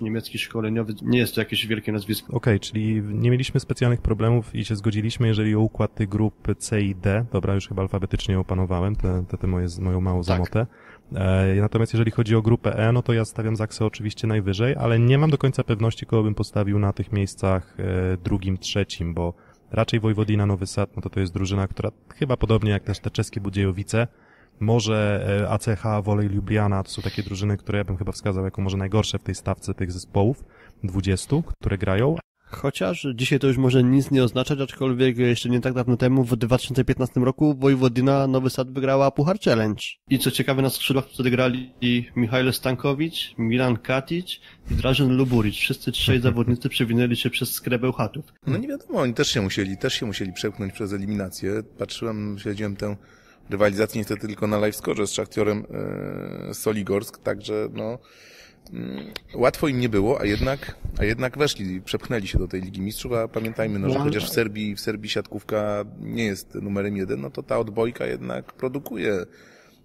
niemiecki szkoleniowy. Nie jest to jakieś wielkie nazwisko. Okej, okay, czyli nie mieliśmy specjalnych problemów i się zgodziliśmy, jeżeli o układ tych grup C i D. Dobra, już chyba alfabetycznie opanowałem te, te, te moje, moją małą zamotę. Tak. E, natomiast jeżeli chodzi o grupę E, no to ja stawiam Zaksę oczywiście najwyżej, ale nie mam do końca pewności, kogo bym postawił na tych miejscach e, drugim, trzecim, bo raczej Wojwodina Nowy Sad, no to to jest drużyna, która chyba podobnie jak też te czeskie Budziejowice, może A C H, Wolej Ljubljana, to są takie drużyny, które ja bym chyba wskazał jako może najgorsze w tej stawce tych zespołów, dwudziestu, które grają. Chociaż dzisiaj to już może nic nie oznaczać, aczkolwiek jeszcze nie tak dawno temu, w dwa tysiące piętnastym roku Wojwodina Nowy Sad wygrała Puchar Challenge. I co ciekawe, na skrzydłach wtedy grali Michał Stankowicz, Milan Katic i Dražen Luburić. Wszyscy trzej zawodnicy przewinęli się przez Skrę Bełchatów. No nie wiadomo, oni też się musieli, też się musieli przepchnąć przez eliminację. Patrzyłem, śledziłem tę rywalizację niestety tylko na live-scorze z Szachtiorem yy, Soligorsk, także no... Łatwo im nie było, a jednak, a jednak weszli, przepchnęli się do tej Ligi Mistrzów, a pamiętajmy, no, że chociaż w Serbii, w Serbii siatkówka nie jest numerem jeden, no to ta odbojka jednak produkuje,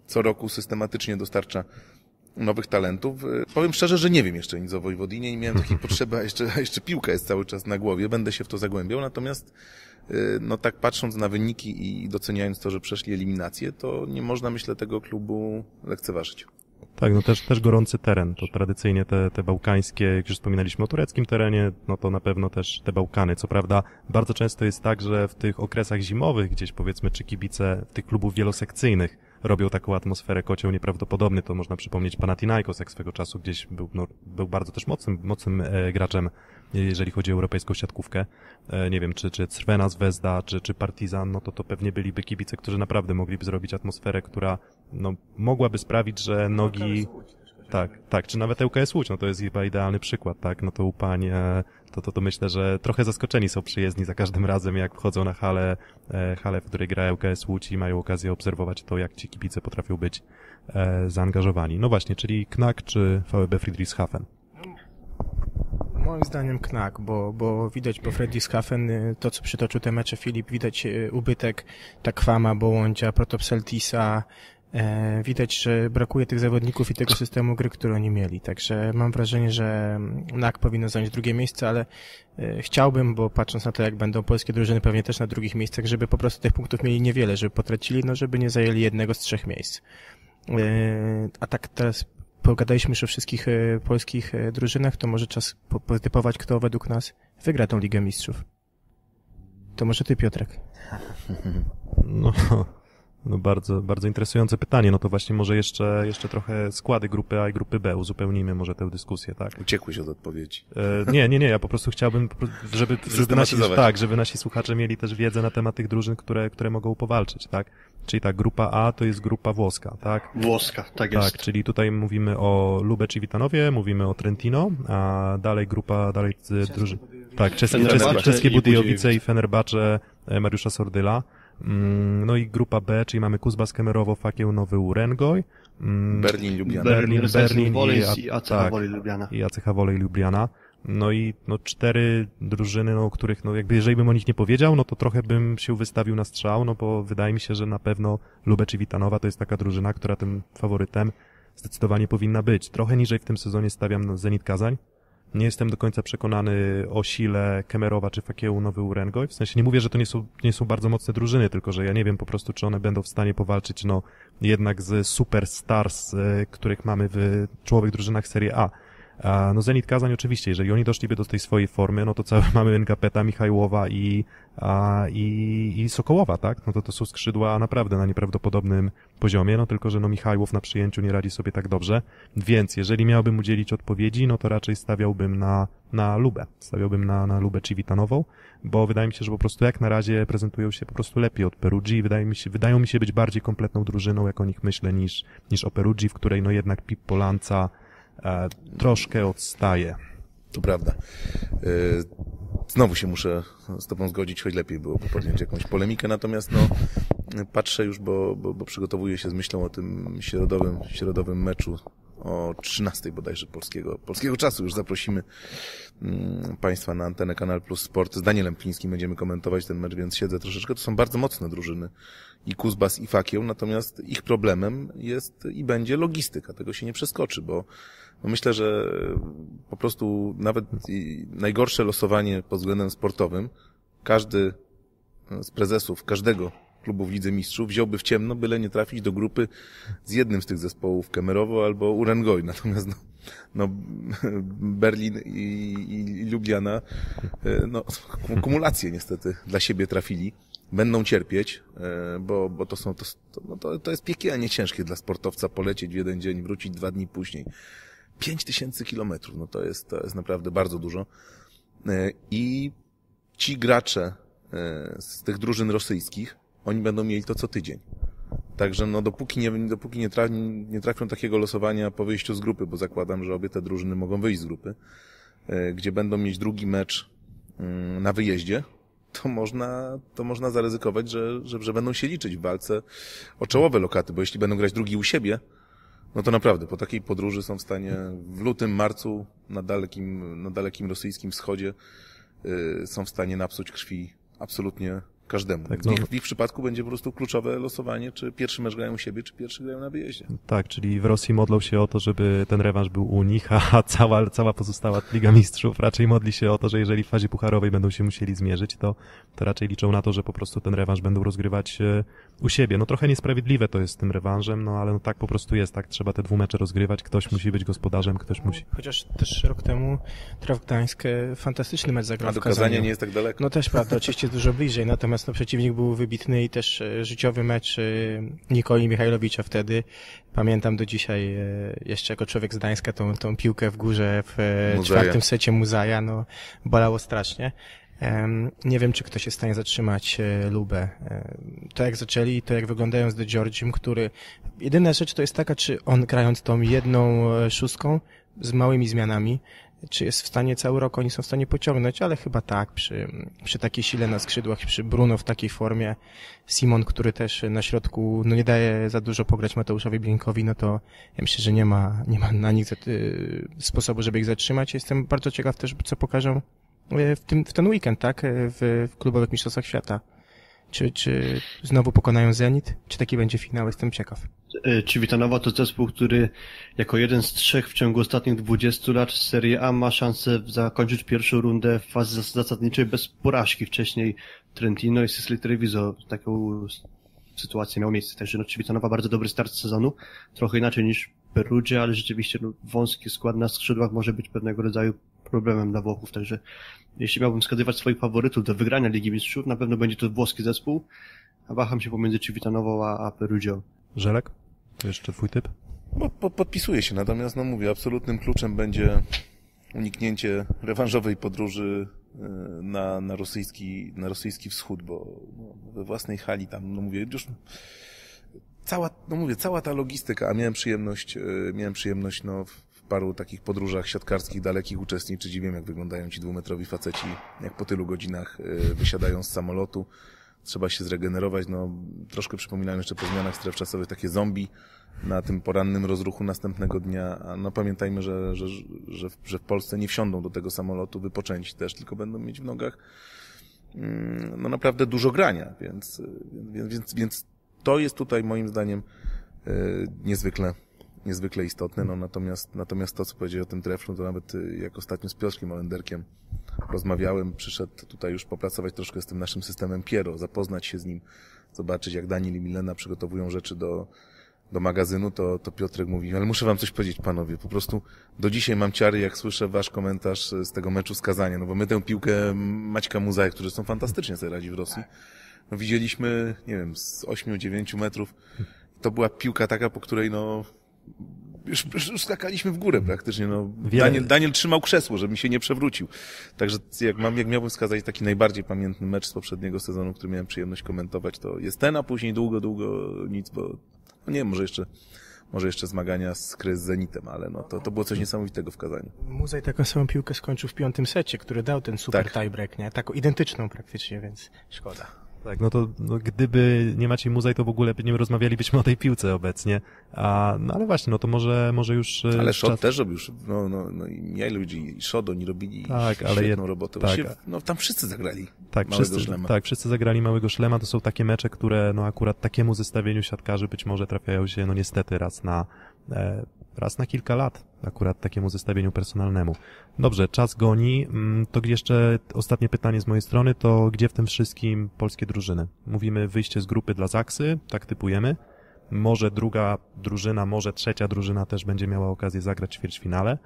co roku systematycznie dostarcza nowych talentów. Powiem szczerze, że nie wiem jeszcze nic o Wojwodinie i miałem takiej potrzeby, a jeszcze, a jeszcze piłka jest cały czas na głowie, będę się w to zagłębiał, natomiast no tak patrząc na wyniki i doceniając to, że przeszli eliminację, to nie można, myślę, tego klubu lekceważyć. Tak, no też, też gorący teren, to tradycyjnie te, te bałkańskie, jak już wspominaliśmy o tureckim terenie, no to na pewno też te Bałkany. Co prawda bardzo często jest tak, że w tych okresach zimowych gdzieś powiedzmy, czy kibice tych klubów wielosekcyjnych robią taką atmosferę kocioł nieprawdopodobny, to można przypomnieć Panathinaikos, jak swego czasu gdzieś był, no, był bardzo też mocnym, mocnym e, graczem, jeżeli chodzi o europejską siatkówkę. E, nie wiem, czy, czy Crvena Zvezda, czy, czy Partizan, no to to pewnie byliby kibice, którzy naprawdę mogliby zrobić atmosferę, która no, mogłaby sprawić, że nogi... Tak, tak, czy nawet L K S Łódź, no to jest chyba idealny przykład, tak, no to u pań, to, to, to myślę, że trochę zaskoczeni są przyjezdni za każdym razem, jak wchodzą na halę, halę, w której gra L K S Łódź i mają okazję obserwować to, jak ci kibice potrafią być e, zaangażowani. No właśnie, czyli K N A K czy V B Friedrichshafen? Moim zdaniem K N A K, bo, bo widać po Friedrichshafen, to co przytoczył te mecze Filip, widać ubytek Takwama, Bołądzia, Protopsaltisa. Widać, że brakuje tych zawodników i tego systemu gry, który oni mieli. Także mam wrażenie, że N A K powinno zająć drugie miejsce, ale chciałbym, bo patrząc na to, jak będą polskie drużyny pewnie też na drugich miejscach, żeby po prostu tych punktów mieli niewiele, żeby potracili, no żeby nie zajęli jednego z trzech miejsc. A tak teraz pogadaliśmy już o wszystkich polskich drużynach, to może czas potypować, kto według nas wygra tą Ligę Mistrzów. To może ty, Piotrek. No... No bardzo, bardzo interesujące pytanie, no to właśnie może jeszcze, jeszcze trochę składy grupy A i grupy B, uzupełnijmy może tę dyskusję, tak? Uciekłeś od odpowiedzi. E, nie, nie, nie, ja po prostu chciałbym, żeby, żeby, nasi, tak, żeby nasi słuchacze mieli też wiedzę na temat tych drużyn, które, które mogą powalczyć, tak? Czyli tak, grupa A to jest grupa włoska, tak? Włoska, tak jest. Tak, czyli tutaj mówimy o Lubecz i Witanowie, mówimy o Trentino, a dalej grupa, dalej drużyn, tak, czeskie, czeskie, czeskie Budyjowice i Fenerbahce Mariusza Sordyla. No i grupa B, czyli mamy Kuzbas Kemerowo, Fakieł Nowy Urengoj, Berlin, Lubiana. Berlin, Berlin, Berlin i A C H Wolej Lubiana. I A C H Wolej Lubiana. No i no, cztery drużyny, no, o których, no jakby jeżeli bym o nich nie powiedział, no to trochę bym się wystawił na strzał, no bo wydaje mi się, że na pewno Lubecz i Witanowa to jest taka drużyna, która tym faworytem zdecydowanie powinna być. Trochę niżej w tym sezonie stawiam Zenit Kazań. Nie jestem do końca przekonany o sile Kemerowa czy Fakiełu Nowy Urengoj. W sensie nie mówię, że to nie są, nie są bardzo mocne drużyny, tylko że ja nie wiem po prostu, czy one będą w stanie powalczyć, no, jednak z superstars, których mamy w czołowych drużynach Serie A. A no Zenit Kazań oczywiście, jeżeli oni doszliby do tej swojej formy, no to całe mamy N K P-ta, Michajłowa i, a, i, i Sokołowa, tak? No to to są skrzydła naprawdę na nieprawdopodobnym poziomie, no tylko, że no Michajłow na przyjęciu nie radzi sobie tak dobrze, więc jeżeli miałbym udzielić odpowiedzi, no to raczej stawiałbym na, na Lubę, stawiałbym na, na Lubę Civitanową, bo wydaje mi się, że po prostu jak na razie prezentują się po prostu lepiej od Perugii, wydaje mi się, wydają mi się być bardziej kompletną drużyną, jak o nich myślę, niż, niż o Perugii, w której no jednak Pippo Lanza E, troszkę odstaje. To prawda. E, znowu się muszę z tobą zgodzić, choć lepiej było podjąć jakąś polemikę, natomiast no, patrzę już, bo, bo, bo przygotowuję się z myślą o tym środowym, środowym meczu o trzynastej bodajże polskiego, polskiego czasu. Już zaprosimy mm, Państwa na antenę Kanal Plus Sport. Z Danielem Plińskim będziemy komentować ten mecz, więc siedzę troszeczkę. To są bardzo mocne drużyny i Kuzbas i Fakieł, natomiast ich problemem jest i będzie logistyka. Tego się nie przeskoczy, bo no myślę, że po prostu nawet najgorsze losowanie pod względem sportowym, każdy z prezesów, każdego klubu w Lidze Mistrzów wziąłby w ciemno, byle nie trafić do grupy z jednym z tych zespołów, Kemerowo albo Urengoj. Natomiast no, no Berlin i, i Lubiana no, kumulację niestety dla siebie trafili. Będą cierpieć, bo, bo to są, to, no to, to jest piekielnie ciężkie dla sportowca polecieć w jeden dzień, wrócić dwa dni później. pięć tysięcy kilometrów, no to jest, to jest naprawdę bardzo dużo. I ci gracze z tych drużyn rosyjskich, oni będą mieli to co tydzień. Także no dopóki nie, dopóki nie, traf, nie trafią takiego losowania po wyjściu z grupy, bo zakładam, że obie te drużyny mogą wyjść z grupy, gdzie będą mieć drugi mecz na wyjeździe, to można, to można zaryzykować, że, że, że będą się liczyć w walce o czołowe lokaty, bo jeśli będą grać drugi u siebie, no to naprawdę, po takiej podróży są w stanie w lutym, marcu na dalekim, na dalekim rosyjskim wschodzie yy, są w stanie napsuć krwi absolutnie każdemu. Tak, no. w, ich, w ich przypadku będzie po prostu kluczowe losowanie, czy pierwszy mecz grają u siebie, czy pierwszy grają na wyjeździe. Tak, czyli w Rosji modlą się o to, żeby ten rewanż był u nich, a cała, cała pozostała Liga Mistrzów raczej modli się o to, że jeżeli w fazie pucharowej będą się musieli zmierzyć, to, to raczej liczą na to, że po prostu ten rewanż będą rozgrywać u siebie. No trochę niesprawiedliwe to jest z tym rewanżem, no ale no, tak po prostu jest, tak trzeba te dwumecze rozgrywać, ktoś musi być gospodarzem, ktoś musi. Chociaż też rok temu Traf Gdańsk fantastyczny mecz zagrał. A do Kazania nie jest tak daleko. No też prawda, oczywiście dużo bliżej, natomiast Natomiast no, przeciwnik był wybitny i też życiowy mecz Nikoli Michajlowicza wtedy. Pamiętam do dzisiaj jeszcze jako człowiek z Gdańska tą, tą piłkę w górze w Muzaja. Czwartym secie Muzaja. No, bolało strasznie. Nie wiem, czy ktoś jest w stanie zatrzymać Lubę. To jak zaczęli, to jak wyglądają z De Giorgim, który... Jedyna rzecz to jest taka, czy on grając tą jedną szóstką z małymi zmianami, czy jest w stanie cały rok, oni są w stanie pociągnąć, ale chyba tak, przy, przy takiej sile na skrzydłach, przy Bruno w takiej formie, Simon, który też na środku no nie daje za dużo pograć Mateuszowi Blinkowi, no to ja myślę, że nie ma, nie ma na nich sposobu, żeby ich zatrzymać. Jestem bardzo ciekaw też, co pokażą w, tym, w ten weekend, tak, w, w klubowych mistrzostwach świata. Czy, czy znowu pokonają Zenit? Czy taki będzie finał? Jestem ciekaw. Civitanowa to zespół, który jako jeden z trzech w ciągu ostatnich dwudziestu lat w Serie A ma szansę zakończyć pierwszą rundę w fazy zasadniczej bez porażki. Wcześniej Trentino i Sicily Treviso. Taką sytuację miało miejsce. Także no, Civitanowa bardzo dobry start sezonu. Trochę inaczej niż Perugia, ale rzeczywiście no, wąski skład na skrzydłach może być pewnego rodzaju problemem dla Włochów, także jeśli miałbym wskazywać swoich faworytów do wygrania Ligi Mistrzów, na pewno będzie to włoski zespół, a waham się pomiędzy Civitanową a, a Perugią. Żelek? To jeszcze twój typ? Bo, po, podpisuję się, natomiast no mówię, absolutnym kluczem będzie uniknięcie rewanżowej podróży na, na, rosyjski, na rosyjski wschód, bo no, we własnej hali tam, no mówię, już... Cała, no mówię, cała ta logistyka, a miałem przyjemność, miałem przyjemność, no... paru takich podróżach siatkarskich dalekich uczestniczyć i wiem, jak wyglądają ci dwumetrowi faceci, jak po tylu godzinach wysiadają z samolotu. Trzeba się zregenerować. No, troszkę przypominają jeszcze po zmianach stref czasowych takie zombie na tym porannym rozruchu następnego dnia. No, pamiętajmy, że, że, że, że w Polsce nie wsiądą do tego samolotu wypoczęci też, tylko będą mieć w nogach no, naprawdę dużo grania, więc, więc, więc to jest tutaj moim zdaniem niezwykle niezwykle istotne, no natomiast, natomiast to, co powiedzieli o tym Treflu, to nawet jak ostatnio z Piotrkiem Olenderkiem rozmawiałem, przyszedł tutaj już popracować troszkę z tym naszym systemem Piero, zapoznać się z nim, zobaczyć, jak Daniel i Milena przygotowują rzeczy do, do magazynu, to, to Piotrek mówi, ale muszę wam coś powiedzieć, panowie, po prostu do dzisiaj mam ciary, jak słyszę wasz komentarz z tego meczu z Kazania, no bo my tę piłkę Maćka Muzaja, którzy są fantastycznie sobie radzi w Rosji, no widzieliśmy, nie wiem, z ośmiu, dziewięciu metrów, to była piłka taka, po której no Już, już skakaliśmy w górę praktycznie. No, Daniel, Daniel trzymał krzesło, żeby mi się nie przewrócił. Także jak, mam, jak miałbym wskazać taki najbardziej pamiętny mecz z poprzedniego sezonu, który miałem przyjemność komentować, to jest ten, a później długo, długo nic, bo no nie wiem, może jeszcze, może jeszcze zmagania z Kry z Zenitem, ale no, to, to było coś niesamowitego w Kazaniu. Muzaj taką samą piłkę skończył w piątym secie, który dał ten super tak. tiebreak, nie? Taką identyczną praktycznie, więc szkoda. Tak, no to no, gdyby nie Maciej Muzaj, to w ogóle nie rozmawialibyśmy o tej piłce obecnie. A, no ale właśnie, no to może, może już... Ale Szod czas... też robił, no, no, no i Michajlowicz, i Szod, oni robili tak, świetną ale je... robotę. Tak. Właściwie, no tam wszyscy zagrali tak, małego wszyscy, szlema. Tak, wszyscy zagrali małego szlema. To są takie mecze, które no akurat takiemu zestawieniu siatkarzy być może trafiają się, no niestety, raz na... E, raz na kilka lat, akurat takiemu zestawieniu personalnemu. Dobrze, czas goni. To jeszcze ostatnie pytanie z mojej strony, to gdzie w tym wszystkim polskie drużyny? Mówimy wyjście z grupy dla Zaksy, tak typujemy. Może druga drużyna, może trzecia drużyna też będzie miała okazję zagrać ćwierćfinale.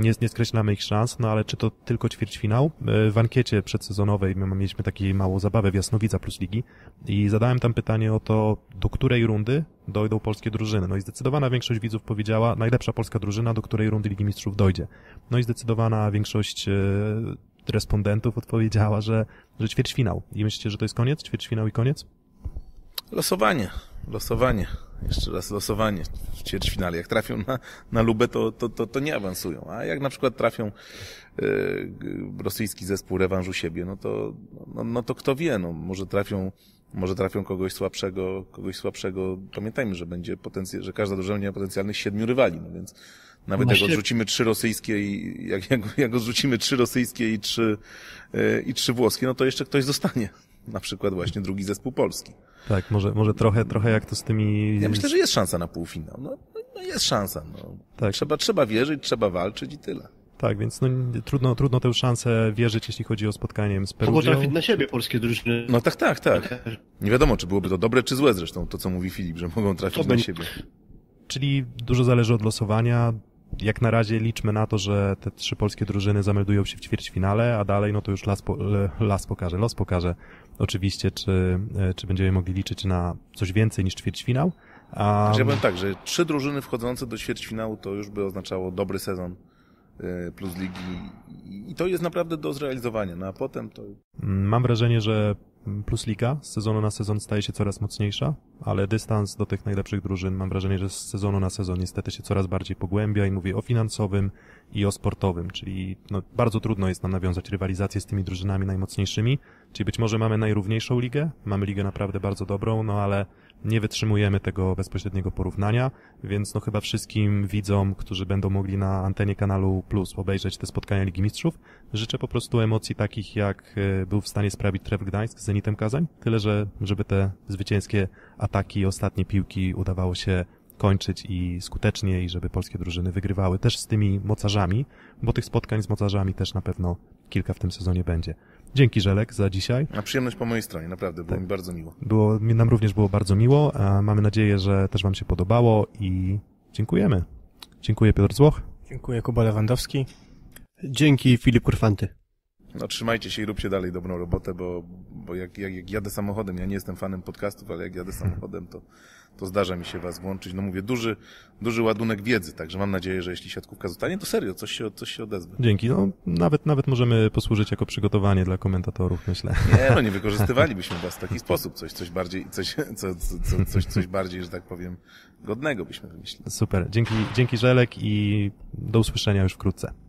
Nie, nie skreślamy ich szans, no ale czy to tylko ćwierćfinał? W ankiecie przedsezonowej mieliśmy takiej małą zabawę w Jasnowidza Plus Ligi i zadałem tam pytanie o to, do której rundy dojdą polskie drużyny. No i zdecydowana większość widzów powiedziała, najlepsza polska drużyna, do której rundy Ligi Mistrzów dojdzie. No i zdecydowana większość respondentów odpowiedziała, że, że ćwierćfinał. I myślicie, że to jest koniec? Ćwierćfinał i koniec? Losowanie. Losowanie. Jeszcze raz losowanie w ćwierćfinale. Jak trafią na, na Lubę, to, to, to, to nie awansują. A jak na przykład trafią yy, rosyjski zespół rewanżu siebie, no to, no, no to kto wie, no może trafią, może trafią kogoś słabszego, kogoś słabszego. Pamiętajmy, że będzie potencjał, że każda drużyna będzie miała potencjalnych siedmiu rywali, no więc Nawet jak odrzucimy trzy rosyjskie i jak, jak, jak odrzucimy trzy rosyjskie i trzy, yy, i trzy włoskie, no to jeszcze ktoś zostanie. Na przykład właśnie drugi zespół polski. Tak, może, może trochę, trochę jak to z tymi... Ja myślę, że jest szansa na półfinał. No, no jest szansa. No. Tak. Trzeba, trzeba wierzyć, trzeba walczyć i tyle. Tak, więc no, trudno, trudno tę szansę wierzyć, jeśli chodzi o spotkanie z Perugią. Mogą trafić na siebie polskie drużyny. No tak, tak, tak. Nie wiadomo, czy byłoby to dobre, czy złe zresztą, to co mówi Filip, że mogą trafić to na by... siebie. Czyli dużo zależy od losowania. Jak na razie liczmy na to, że te trzy polskie drużyny zameldują się w ćwierćfinale, a dalej no to już las, po, las pokaże, los pokaże oczywiście, czy, czy będziemy mogli liczyć na coś więcej niż ćwierćfinał. A... Ja powiem tak, że trzy drużyny wchodzące do ćwierćfinału to już by oznaczało dobry sezon plus ligi i to jest naprawdę do zrealizowania, no a potem to... Mam wrażenie, że plus liga z sezonu na sezon staje się coraz mocniejsza, ale dystans do tych najlepszych drużyn mam wrażenie, że z sezonu na sezon niestety się coraz bardziej pogłębia i mówię o finansowym i o sportowym, czyli no, bardzo trudno jest nam nawiązać rywalizację z tymi drużynami najmocniejszymi, czyli być może mamy najrówniejszą ligę, mamy ligę naprawdę bardzo dobrą, no ale nie wytrzymujemy tego bezpośredniego porównania, więc no chyba wszystkim widzom, którzy będą mogli na antenie Kanalu Plus obejrzeć te spotkania Ligi Mistrzów, życzę po prostu emocji takich, jak był w stanie sprawić Tref Gdańsk z Zenitem Kazań, tyle że żeby te zwycięskie ataki, ostatnie piłki udawało się kończyć i skutecznie i żeby polskie drużyny wygrywały też z tymi mocarzami, bo tych spotkań z mocarzami też na pewno kilka w tym sezonie będzie. Dzięki Żelek za dzisiaj. A przyjemność po mojej stronie, naprawdę, było tak. mi bardzo miło. Było, nam również było bardzo miło, mamy nadzieję, że też wam się podobało i dziękujemy. Dziękuję Piotr Złoch. Dziękuję Kuba Lewandowski. Dzięki Filip Kurfanty. No trzymajcie się i róbcie dalej dobrą robotę, bo, bo jak, jak, jak jadę samochodem, ja nie jestem fanem podcastów, ale jak jadę samochodem, to, to zdarza mi się was włączyć. No mówię, duży, duży ładunek wiedzy, także mam nadzieję, że jeśli siatkówka zostanie, to serio, coś się, coś się odezwie. Dzięki, no nawet, nawet możemy posłużyć jako przygotowanie dla komentatorów, myślę. Nie, no nie wykorzystywalibyśmy was w taki sposób, coś, coś bardziej, coś, co, co, coś, coś bardziej, że tak powiem, godnego byśmy wymyślili. Super, dzięki, dzięki Żelek i do usłyszenia już wkrótce.